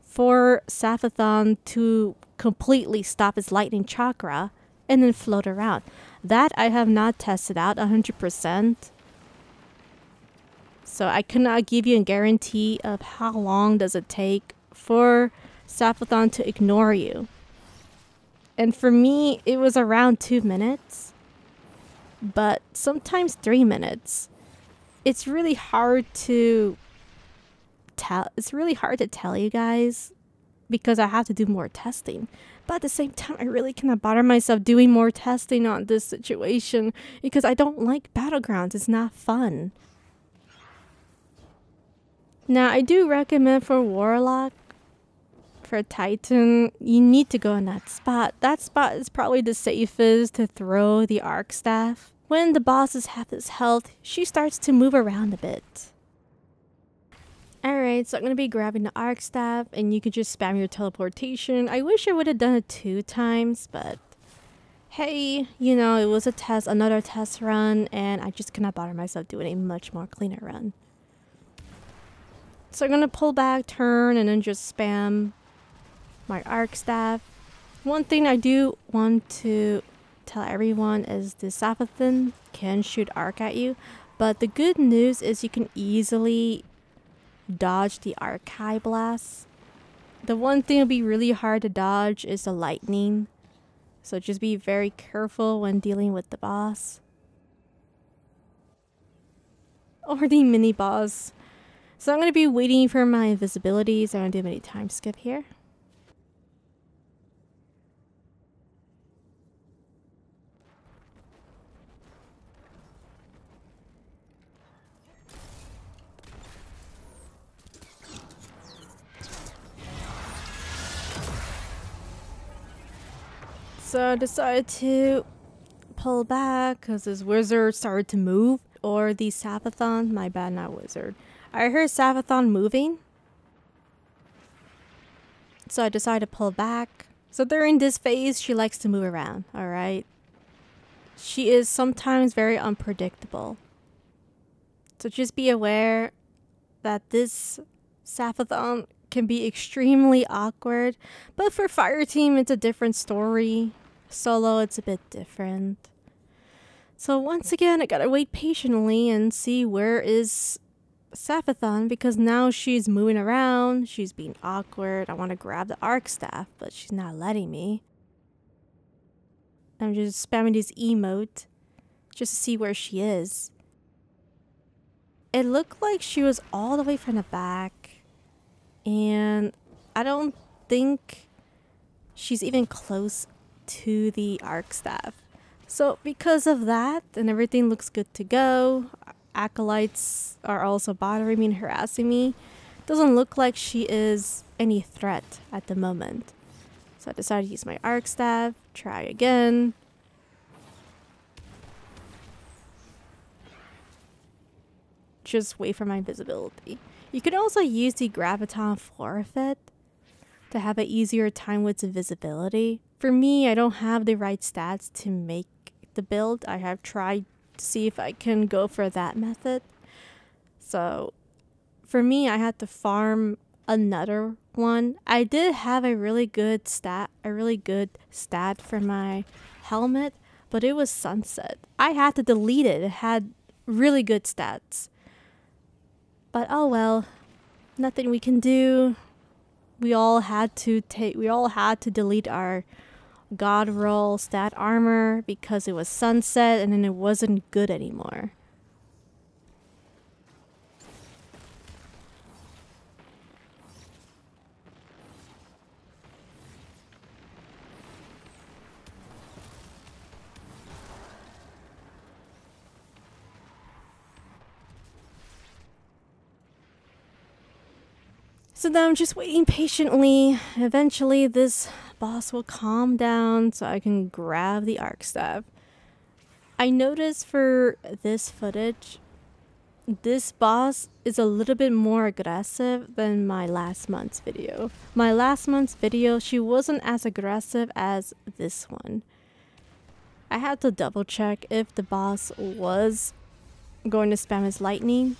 for Savathûn to completely stop his lightning chakra and then float around. That I have not tested out one hundred percent. So I cannot give you a guarantee of how long does it take for Savathûn to ignore you. And for me, it was around two minutes, but sometimes three minutes. It's really hard to tell. It's really hard to tell you guys, because I have to do more testing. But at the same time, I really cannot bother myself doing more testing on this situation, because I don't like battlegrounds. It's not fun. Now, I do recommend for Warlock, for Titan, you need to go in that spot. That spot is probably the safest to throw the Arc Staff. When the boss is half his health, she starts to move around a bit. Alright, so I'm going to be grabbing the Arc Staff, and you can just spam your teleportation. I wish I would have done it two times, but hey, you know, it was a test, another test run, and I just cannot bother myself doing a much more cleaner run. So I'm going to pull back, turn, and then just spam my Arc Staff. One thing I do want to tell everyone is the Savathûn can shoot arc at you, but the good news is you can easily dodge the Arc High Blast. The one thing that'll be really hard to dodge is the lightning, so just be very careful when dealing with the boss or the mini boss. So I'm going to be waiting for my invisibilities. I'm going to do a mini time skip here. So I decided to pull back because this wizard started to move. Or the Savathûn. My bad, not wizard. I heard Savathûn moving. So I decided to pull back. So during this phase, she likes to move around. Alright. She is sometimes very unpredictable. So just be aware that this Savathûn can be extremely awkward, but for fire team it's a different story. Solo it's a bit different. So once again, I gotta wait patiently and see where is Savathûn, because now she's moving around, she's being awkward. I want to grab the arc staff, but she's not letting me. I'm just spamming this emote just to see where she is. It looked like she was all the way from the back, and I don't think she's even close to the arc staff. So because of that, and everything looks good to go, acolytes are also bothering me and harassing me. Doesn't look like she is any threat at the moment. So I decided to use my arc staff, try again. Just wait for my invisibility. You can also use the Graviton Forfeit to have an easier time with invisibility. For me, I don't have the right stats to make the build. I have tried to see if I can go for that method. So for me, I had to farm another one. I did have a really good stat, a really good stat for my helmet, but it was sunset. I had to delete it. It had really good stats. But oh well, nothing we can do. We all had to take we all had to delete our god roll stat armor because it was sunset and then it wasn't good anymore. So now I'm just waiting patiently. Eventually this boss will calm down so I can grab the arc staff. I noticed for this footage, this boss is a little bit more aggressive than my last month's video. My last month's video, she wasn't as aggressive as this one. I had to double check if the boss was going to spam his lightning.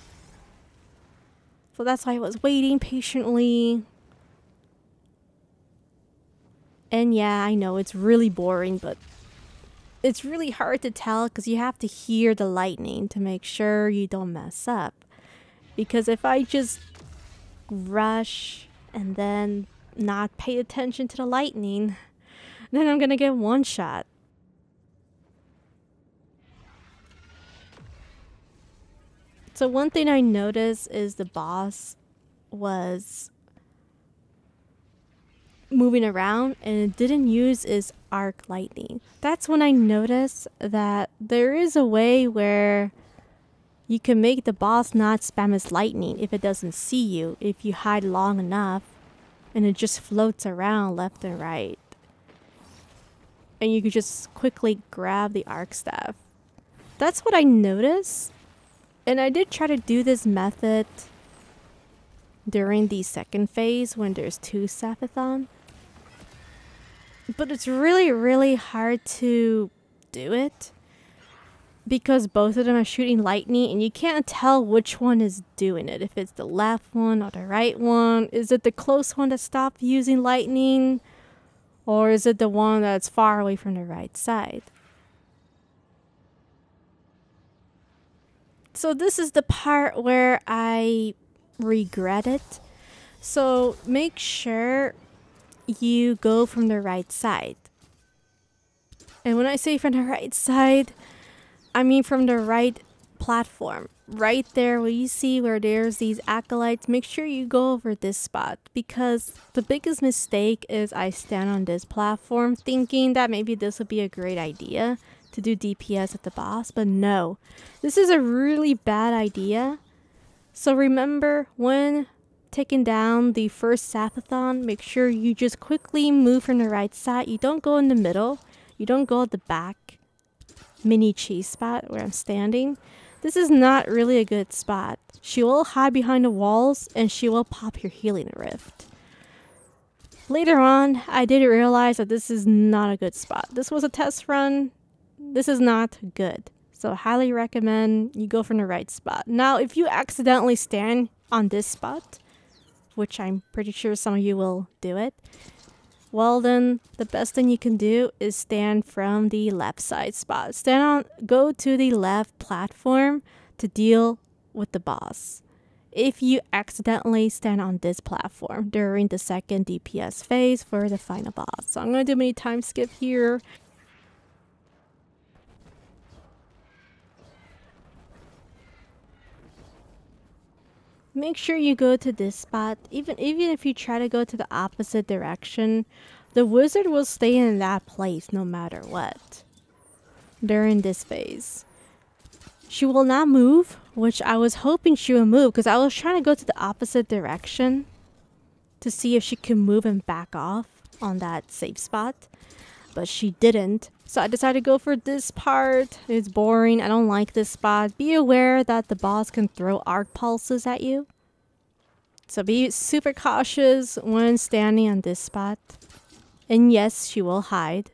So that's why I was waiting patiently. And yeah, I know it's really boring, but it's really hard to tell because you have to hear the lightning to make sure you don't mess up. Because if I just rush and then not pay attention to the lightning, then I'm gonna get one shot. So one thing I noticed is the boss was moving around and it didn't use its arc lightning. That's when I noticed that there is a way where you can make the boss not spam its lightning if it doesn't see you, if you hide long enough and it just floats around left and right. And you could just quickly grab the arc staff. That's what I noticed. And I did try to do this method during the second phase when there's two Savathûn. But it's really, really hard to do it because both of them are shooting lightning and you can't tell which one is doing it. If it's the left one or the right one. Is it the close one that stopped using lightning? Or is it the one that's far away from the right side? So this is the part where I regret it. So make sure you go from the right side. And when I say from the right side, I mean from the right platform. Right there where you see where there's these acolytes, make sure you go over this spot. Because the biggest mistake is I stand on this platform thinking that maybe this would be a great idea to do D P S at the boss, but no, this is a really bad idea. So remember, when taking down the first Savathûn, make sure you just quickly move from the right side. You don't go in the middle, you don't go at the back mini cheese spot where I'm standing. This is not really a good spot. She will hide behind the walls and she will pop your healing rift. Later on, I did realize that this is not a good spot. This was a test run. This is not good. So highly recommend you go from the right spot. Now, if you accidentally stand on this spot, which I'm pretty sure some of you will do it, well then the best thing you can do is stand from the left side spot. Stand on, go to the left platform to deal with the boss. If you accidentally stand on this platform during the second D P S phase for the final boss. So I'm going to do mini time skip here. Make sure you go to this spot. Even, even if you try to go to the opposite direction, the wizard will stay in that place no matter what during this phase. She will not move, which I was hoping she would move because I was trying to go to the opposite direction to see if she could move and back off on that safe spot, but she didn't. So I decided to go for this part. It's boring. I don't like this spot. Be aware that the boss can throw arc pulses at you. So be super cautious when standing on this spot. And yes, she will hide.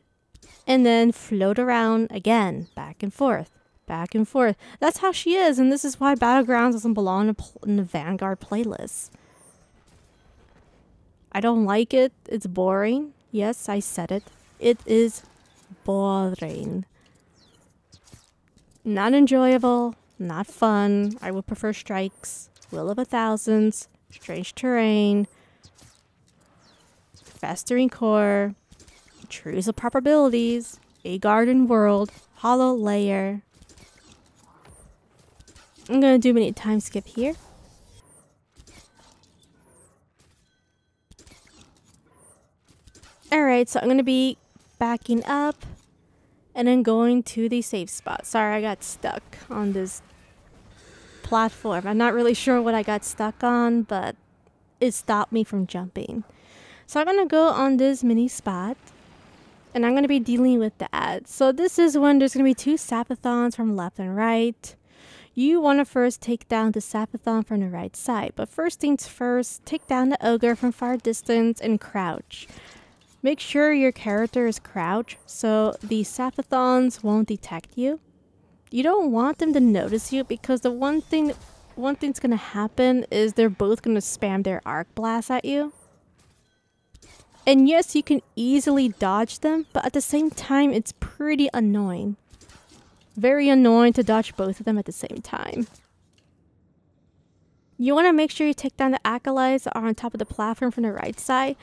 And then float around again, back and forth, back and forth. That's how she is, and this is why Battlegrounds doesn't belong in the Vanguard playlist. I don't like it. It's boring. Yes, I said it. It is boring. Not enjoyable, not fun. I would prefer Strikes, Will of a Thousands, Strange Terrain, Festering Core, Trues of Probabilities, A Garden World, Hollowed Lair. I'm gonna do mini time skip here. Alright, so I'm gonna be backing up and then going to the safe spot. Sorry, I got stuck on this platform. I'm not really sure what I got stuck on, but it stopped me from jumping. So I'm gonna go on this mini spot and I'm gonna be dealing with the ads. So this is when there's gonna be two Savathûns from left and right. You want to first take down the Savathûn from the right side, but first things first, take down the ogre from far distance and crouch. Make sure your character is crouched so the Savathûns won't detect you. You don't want them to notice you because the one thing, one thing's gonna happen is they're both gonna spam their arc blast at you. And yes, you can easily dodge them, but at the same time, it's pretty annoying. Very annoying to dodge both of them at the same time. You wanna make sure you take down the acolytes that are on top of the platform from the right side.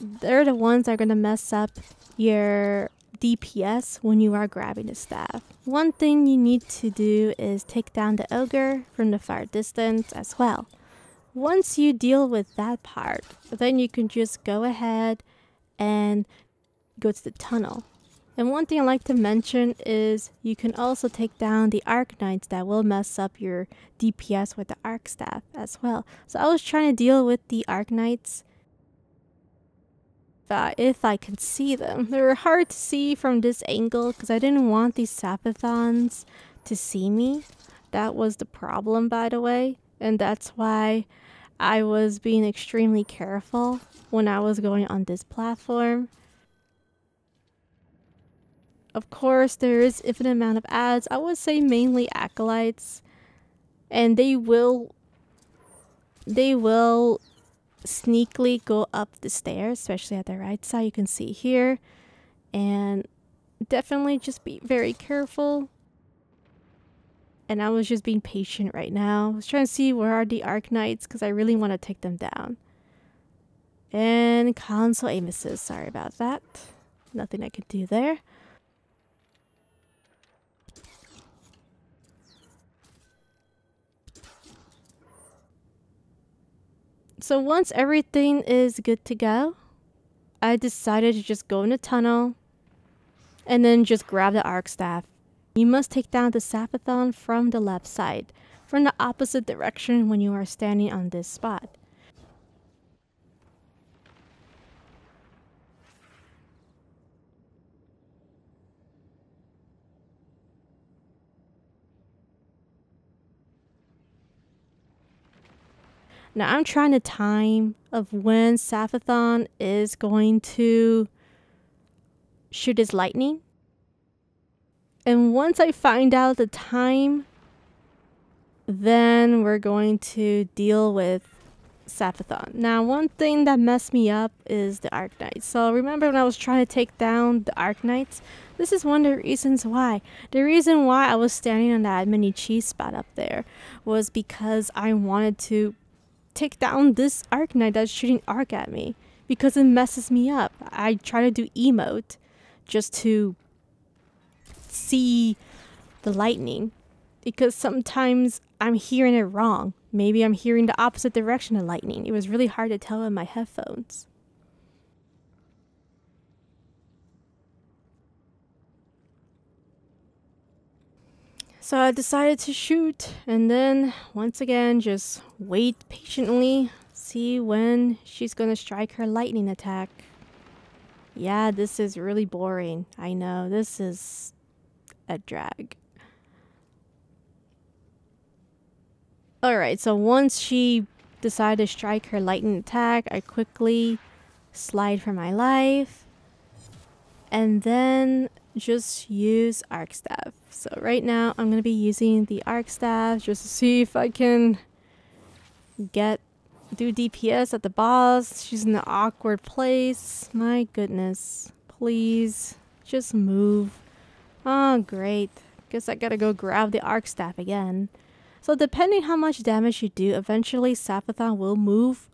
They're the ones that are going to mess up your D P S when you are grabbing the staff. One thing you need to do is take down the ogre from the far distance as well. Once you deal with that part, then you can just go ahead and go to the tunnel. And one thing I like to mention is you can also take down the Arc Knights that will mess up your D P S with the Arc Staff as well. So I was trying to deal with the Arc Knights. Uh, if I could see them. They were hard to see from this angle because I didn't want these Savathûns to see me. That was the problem, by the way, and that's why I was being extremely careful when I was going on this platform. Of course, there is infinite amount of adds. I would say mainly acolytes, and they will they will sneakily go up the stairs, especially at the right side. You can see here, and definitely just be very careful. And I was just being patient right now. I was trying to see where are the Arc Knights because I really want to take them down. And console aim assist, sorry about that, nothing I could do there. So once everything is good to go, I decided to just go in the tunnel and then just grab the Arc Staff. You must take down the Savathûn from the left side, from the opposite direction when you are standing on this spot. Now I'm trying to time of when Savathûn is going to shoot his lightning. And once I find out the time, then we're going to deal with Savathûn. Now, one thing that messed me up is the Arc Knights. So remember when I was trying to take down the Arc Knights? This is one of the reasons why. The reason why I was standing on that mini cheese spot up there was because I wanted to take down this Arc Knight that's shooting arc at me, because it messes me up. I try to do emote just to see the lightning, because sometimes I'm hearing it wrong. Maybe I'm hearing the opposite direction of lightning. It was really hard to tell in my headphones. So I decided to shoot, and then once again just wait patiently, see when she's gonna strike her lightning attack. Yeah, this is really boring. I know, this is a drag. Alright, so once she decided to strike her lightning attack, I quickly slide for my life, and then just use Arc Staff. So right now I'm going to be using the Arc Staff just to see if I can get do D P S at the boss. She's in an awkward place. My goodness. Please just move. Oh great. Guess I gotta go grab the Arc Staff again. So depending how much damage you do, eventually Savathûn will move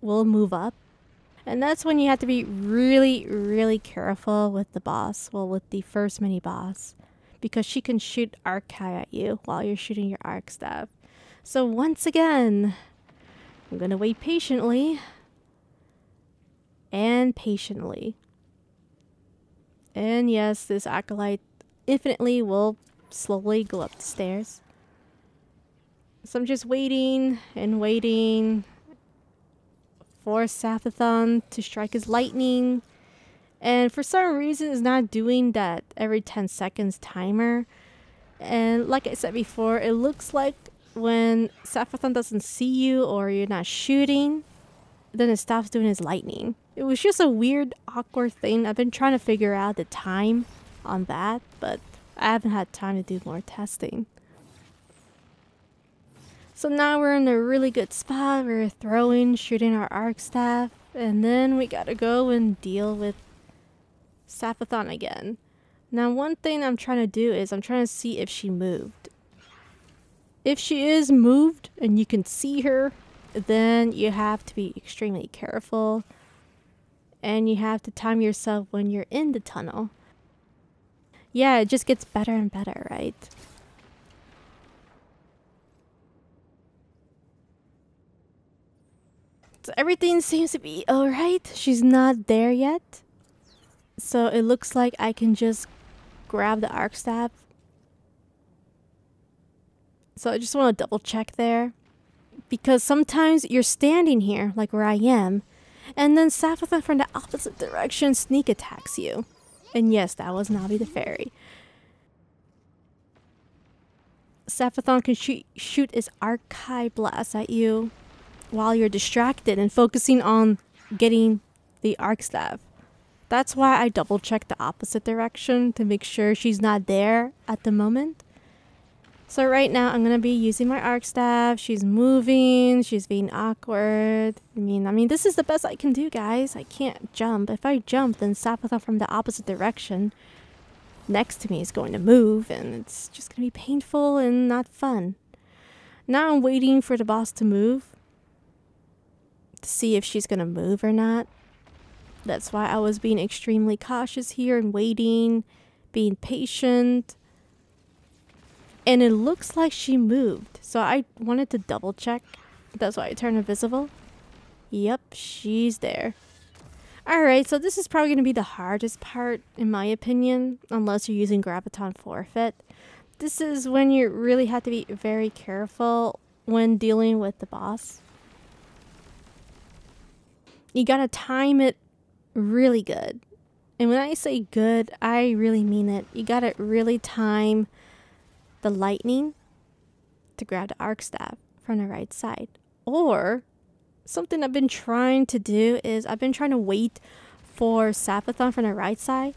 will move up. And that's when you have to be really, really careful with the boss. Well, with the first mini boss. Because she can shoot Arc Kai at you while you're shooting your Arc Staff. So once again, I'm going to wait patiently. And patiently. And yes, this Acolyte infinitely will slowly go up the stairs. So I'm just waiting and waiting for Savathûn to strike his lightning, and for some reason it's not doing that every ten seconds timer. And like I said before, it looks like when Savathûn doesn't see you or you're not shooting, then it stops doing his lightning. It was just a weird, awkward thing. I've been trying to figure out the time on that, but I haven't had time to do more testing. So now we're in a really good spot. We're throwing, shooting our Arc Staff, and then we gotta go and deal with Savathûn again. Now one thing I'm trying to do is I'm trying to see if she moved. If she is moved and you can see her, then you have to be extremely careful. And you have to time yourself when you're in the tunnel. Yeah, it just gets better and better, right? So everything seems to be alright. She's not there yet. So it looks like I can just grab the Arc Staff. So I just want to double check there. Because sometimes you're standing here, like where I am, and then Savathûn from the opposite direction sneak attacks you. And yes, that was Nabi the Fairy. Savathûn can shoot, shoot his Arcai Blast at you while you're distracted and focusing on getting the Arc Staff. That's why I double check the opposite direction to make sure she's not there at the moment. So right now I'm gonna be using my Arc Staff. She's moving, she's being awkward. I mean, I mean this is the best I can do, guys. I can't jump. If I jump, then Savathûn from the opposite direction next to me is going to move, and it's just gonna be painful and not fun. Now I'm waiting for the boss to move, to see if she's gonna move or not. That's why I was being extremely cautious here and waiting, being patient. And it looks like she moved, so I wanted to double check. That's why I turned invisible. Yep, she's there. Alright, so this is probably gonna be the hardest part in my opinion, unless you're using Graviton Forfeit. This is when you really have to be very careful when dealing with the boss. You gotta time it really good. And when I say good, I really mean it. You gotta really time the lightning to grab the Arc Staff from the right side. Or something I've been trying to do is I've been trying to wait for Savathûn from the right side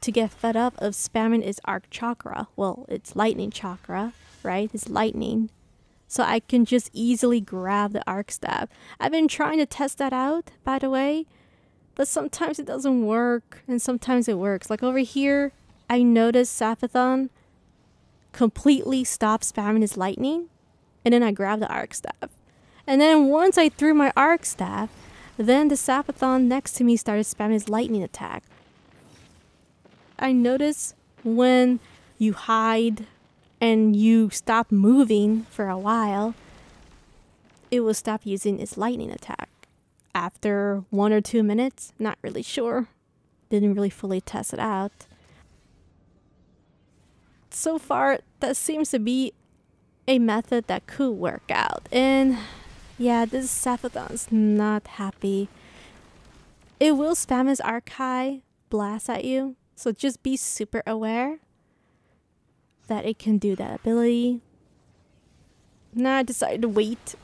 to get fed up of spamming its Arc Chakra. Well, it's lightning chakra, right? It's lightning. so I can just easily grab the arc stab. I've been trying to test that out, by the way, but sometimes it doesn't work and sometimes it works. Like over here, I noticed Savathûn completely stopped spamming his lightning, and then I grabbed the arc stab. And then once I threw my arc stab, then the Savathûn next to me started spamming his lightning attack. I noticed when you hide and you stop moving for a while, it will stop using its lightning attack after one or two minutes. Not really sure. Didn't really fully test it out. So far, that seems to be a method that could work out. And yeah, this Savathûn's not happy. It will spam his Arcai blast at you, so just be super aware that it can do that ability. Now I decided to wait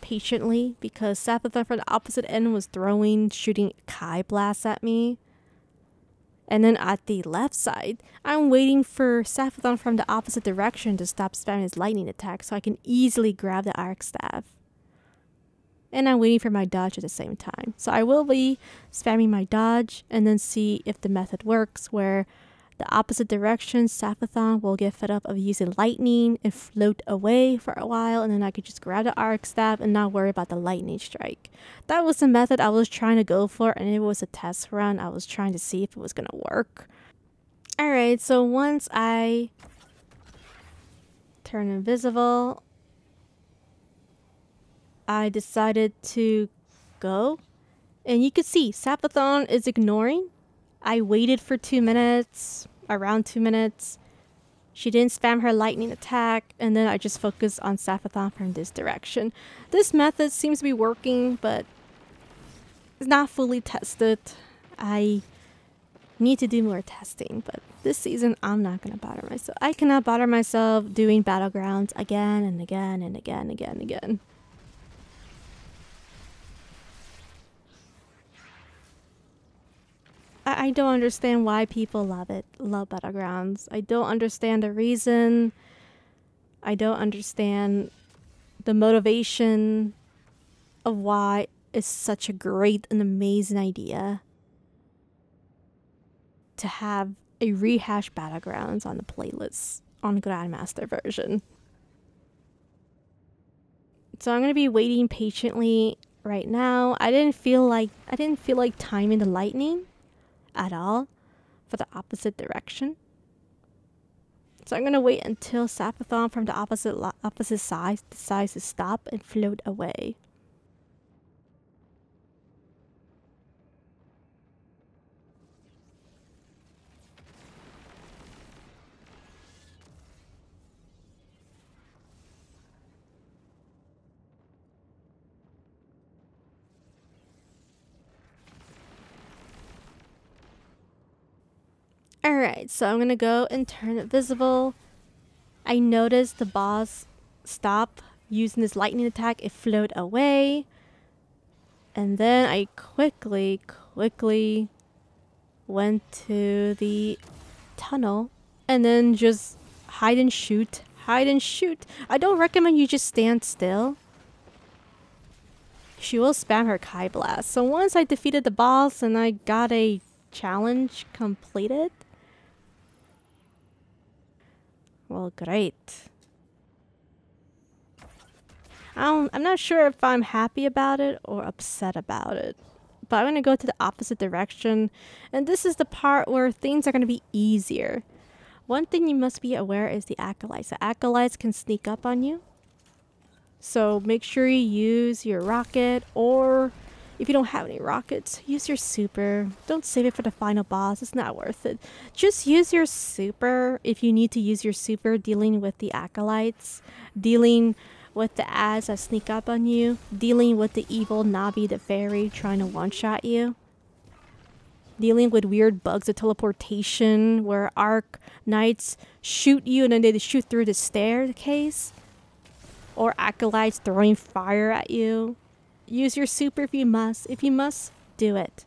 patiently because Savathûn from the opposite end was throwing, shooting Kai blasts at me. And then at the left side, I'm waiting for Savathûn from the opposite direction to stop spamming his lightning attack so I can easily grab the arc staff. And I'm waiting for my dodge at the same time. So I will be spamming my dodge and then see if the method works where the opposite direction, Savathûn will get fed up of using lightning and float away for a while, and then I could just grab the arc stab and not worry about the lightning strike. That was the method I was trying to go for, and it was a test run. I was trying to see if it was gonna work. Alright, so once I turn invisible, I decided to go. And you can see Savathûn is ignoring. I waited for two minutes, around two minutes. She didn't spam her lightning attack, and then I just focused on Savathûn from this direction. This method seems to be working, but it's not fully tested. I need to do more testing, but this season I'm not going to bother myself. I cannot bother myself doing Battlegrounds again and again and again and again and again. I don't understand why people love it, love Battlegrounds. I don't understand the reason. I don't understand the motivation of why it's such a great and amazing idea to have a rehash Battlegrounds on the playlist on Grandmaster version. So I'm going to be waiting patiently right now. I didn't feel like I didn't feel like timing the lightning at all for the opposite direction. So I'm going to wait until Savathûn from the opposite opposite side decides to stop and float away. Alright, so I'm gonna go and turn it visible. I noticed the boss stop using this lightning attack. It flowed away. And then I quickly, quickly went to the tunnel. And then just hide and shoot. Hide and shoot. I don't recommend you just stand still. She will spam her Kai Blast. So once I defeated the boss and I got a challenge completed. Well, great. I don't, I'm not sure if I'm happy about it or upset about it. But I'm going to go to the opposite direction. And this is the part where things are going to be easier. One thing you must be aware is the Acolytes. The Acolytes can sneak up on you. So make sure you use your rocket, or if you don't have any rockets, use your super. Don't save it for the final boss. It's not worth it. Just use your super if you need to use your super dealing with the Acolytes, dealing with the ads that sneak up on you, dealing with the evil Navi the fairy trying to one-shot you, dealing with weird bugs of teleportation where Arc Knights shoot you and then they shoot through the staircase, or Acolytes throwing fire at you. Use your super if you must. If you must, do it.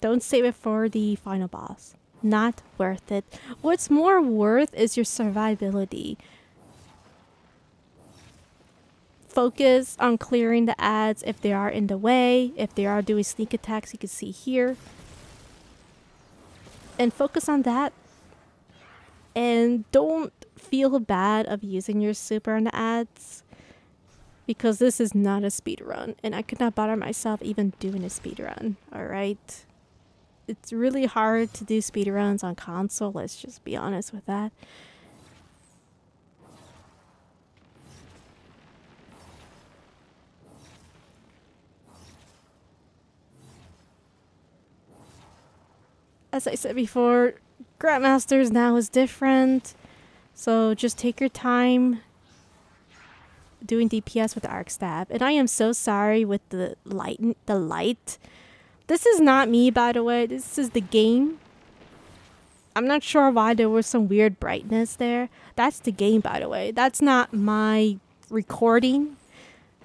Don't save it for the final boss. Not worth it. What's more worth is your survivability. focus on clearing the adds if they are in the way, if they are doing sneak attacks, you can see here. And focus on that. And don't feel bad of using your super on the adds, because this is not a speed run, and I could not bother myself even doing a speed run. Alright? It's really hard to do speed runs on console, let's just be honest with that. As I said before, Grandmasters now is different, so just take your time doing D P S with the arc stab. And I am so sorry with the light. The light. This is not me, by the way. This is the game. I'm not sure why there was some weird brightness there. That's the game, by the way. That's not my recording.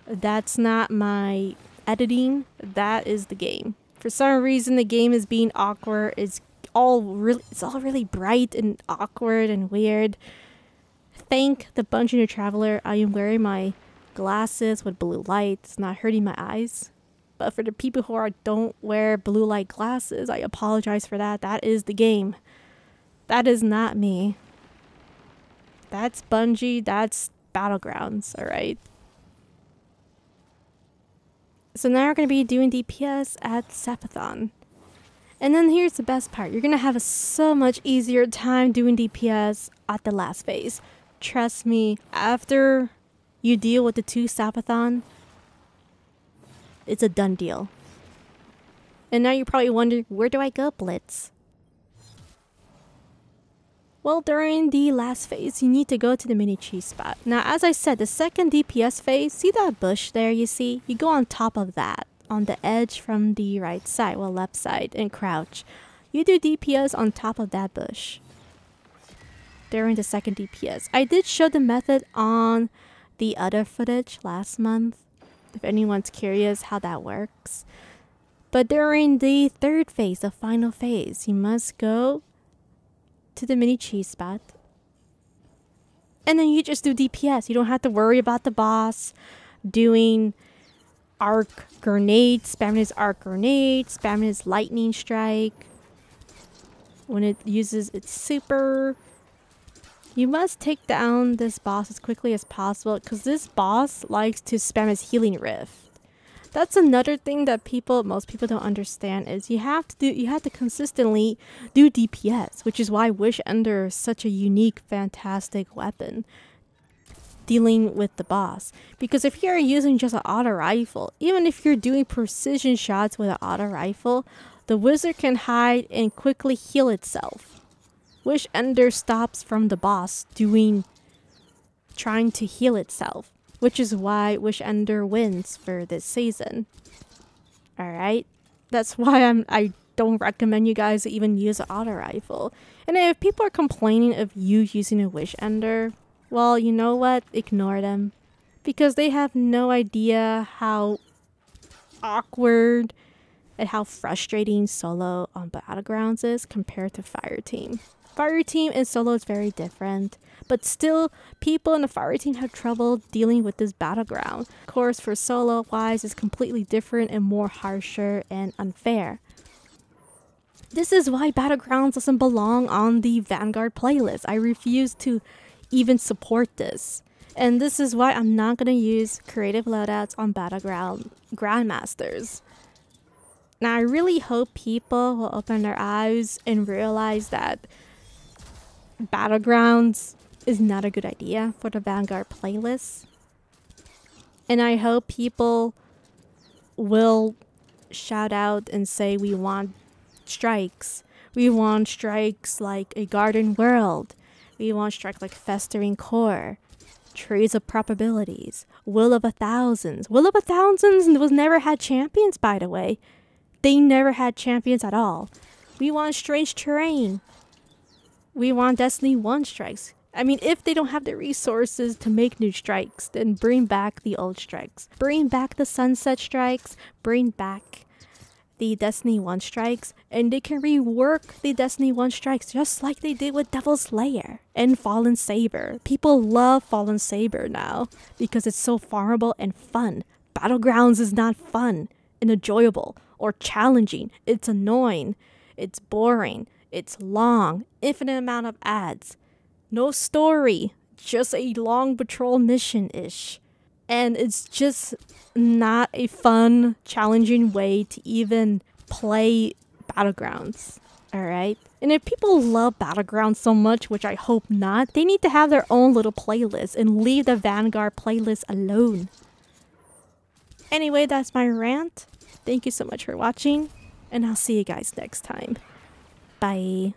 That's not my editing. That is the game. For some reason, the game is being awkward. It's all really, it's all really bright and awkward and weird. Thank the Bungie New Traveler. I am wearing my glasses with blue light. It's not hurting my eyes. But for the people who are, don't wear blue light glasses, I apologize for that. That is the game. That is not me. That's Bungie. That's Battlegrounds. All right. So now we're going to be doing D P S at Savathûn. And then here's the best part. You're going to have a so much easier time doing D P S at the last phase. Trust me, after you deal with the two Savathûn, it's a done deal. And now you're probably wondering, where do I go, Blitz? Well, during the last phase, you need to go to the mini cheese spot. Now, as I said, the second D P S phase, see that bush there, you see? You go on top of that, on the edge from the right side, well, left side, and crouch. You do D P S on top of that bush during the second D P S. I did show the method on the other footage last month, if anyone's curious how that works. But during the third phase, the final phase, you must go to the mini cheese spot. And then you just do D P S. You don't have to worry about the boss doing arc grenade, spamming his arc grenade, spamming his lightning strike. When it uses its super, you must take down this boss as quickly as possible, because this boss likes to spam his healing rift. That's another thing that people, most people don't understand, is you have to do, you have to consistently do D P S, which is why Wish Ender is such a unique, fantastic weapon dealing with the boss. Because if you're using just an auto rifle, even if you're doing precision shots with an auto rifle, the wizard can hide and quickly heal itself. Wish Ender stops from the boss doing, trying to heal itself, which is why Wish Ender wins for this season. Alright? That's why I'm, I don't recommend you guys even use an auto rifle. And if people are complaining of you using a Wish Ender, well, you know what? Ignore them. Because they have no idea how awkward and how frustrating solo on Battlegrounds is compared to Fireteam. Fireteam and solo is very different, but still, people in the Fireteam have trouble dealing with this battleground. Of course, for solo wise, it's completely different and more harsher and unfair. This is why Battlegrounds doesn't belong on the Vanguard playlist. I refuse to even support this. And this is why I'm not going to use creative loadouts on Battleground Grandmasters. Now, I really hope people will open their eyes and realize that Battlegrounds is not a good idea for the Vanguard playlist. And I hope people will shout out and say, we want strikes. We want strikes like a Garden World. We want strikes like Festering Core, Trees of Probabilities, Will of a Thousands. Will of a Thousands was never had champions, by the way. They never had champions at all. We want Strange Terrain. We want Destiny one strikes. I mean, if they don't have the resources to make new strikes, then bring back the old strikes. Bring back the Sunset strikes. Bring back the Destiny one strikes, and they can rework the Destiny one strikes just like they did with Devil's Lair and Fallen Saber. People love Fallen Saber now because it's so farmable and fun. Battlegrounds is not fun and enjoyable or challenging. It's annoying. It's boring. It's long. Infinite amount of ads. No story. Just a long patrol mission-ish. And it's just not a fun, challenging way to even play Battlegrounds, alright? And if people love Battlegrounds so much, which I hope not, they need to have their own little playlist and leave the Vanguard playlist alone. Anyway, that's my rant. Thank you so much for watching, and I'll see you guys next time. Bye.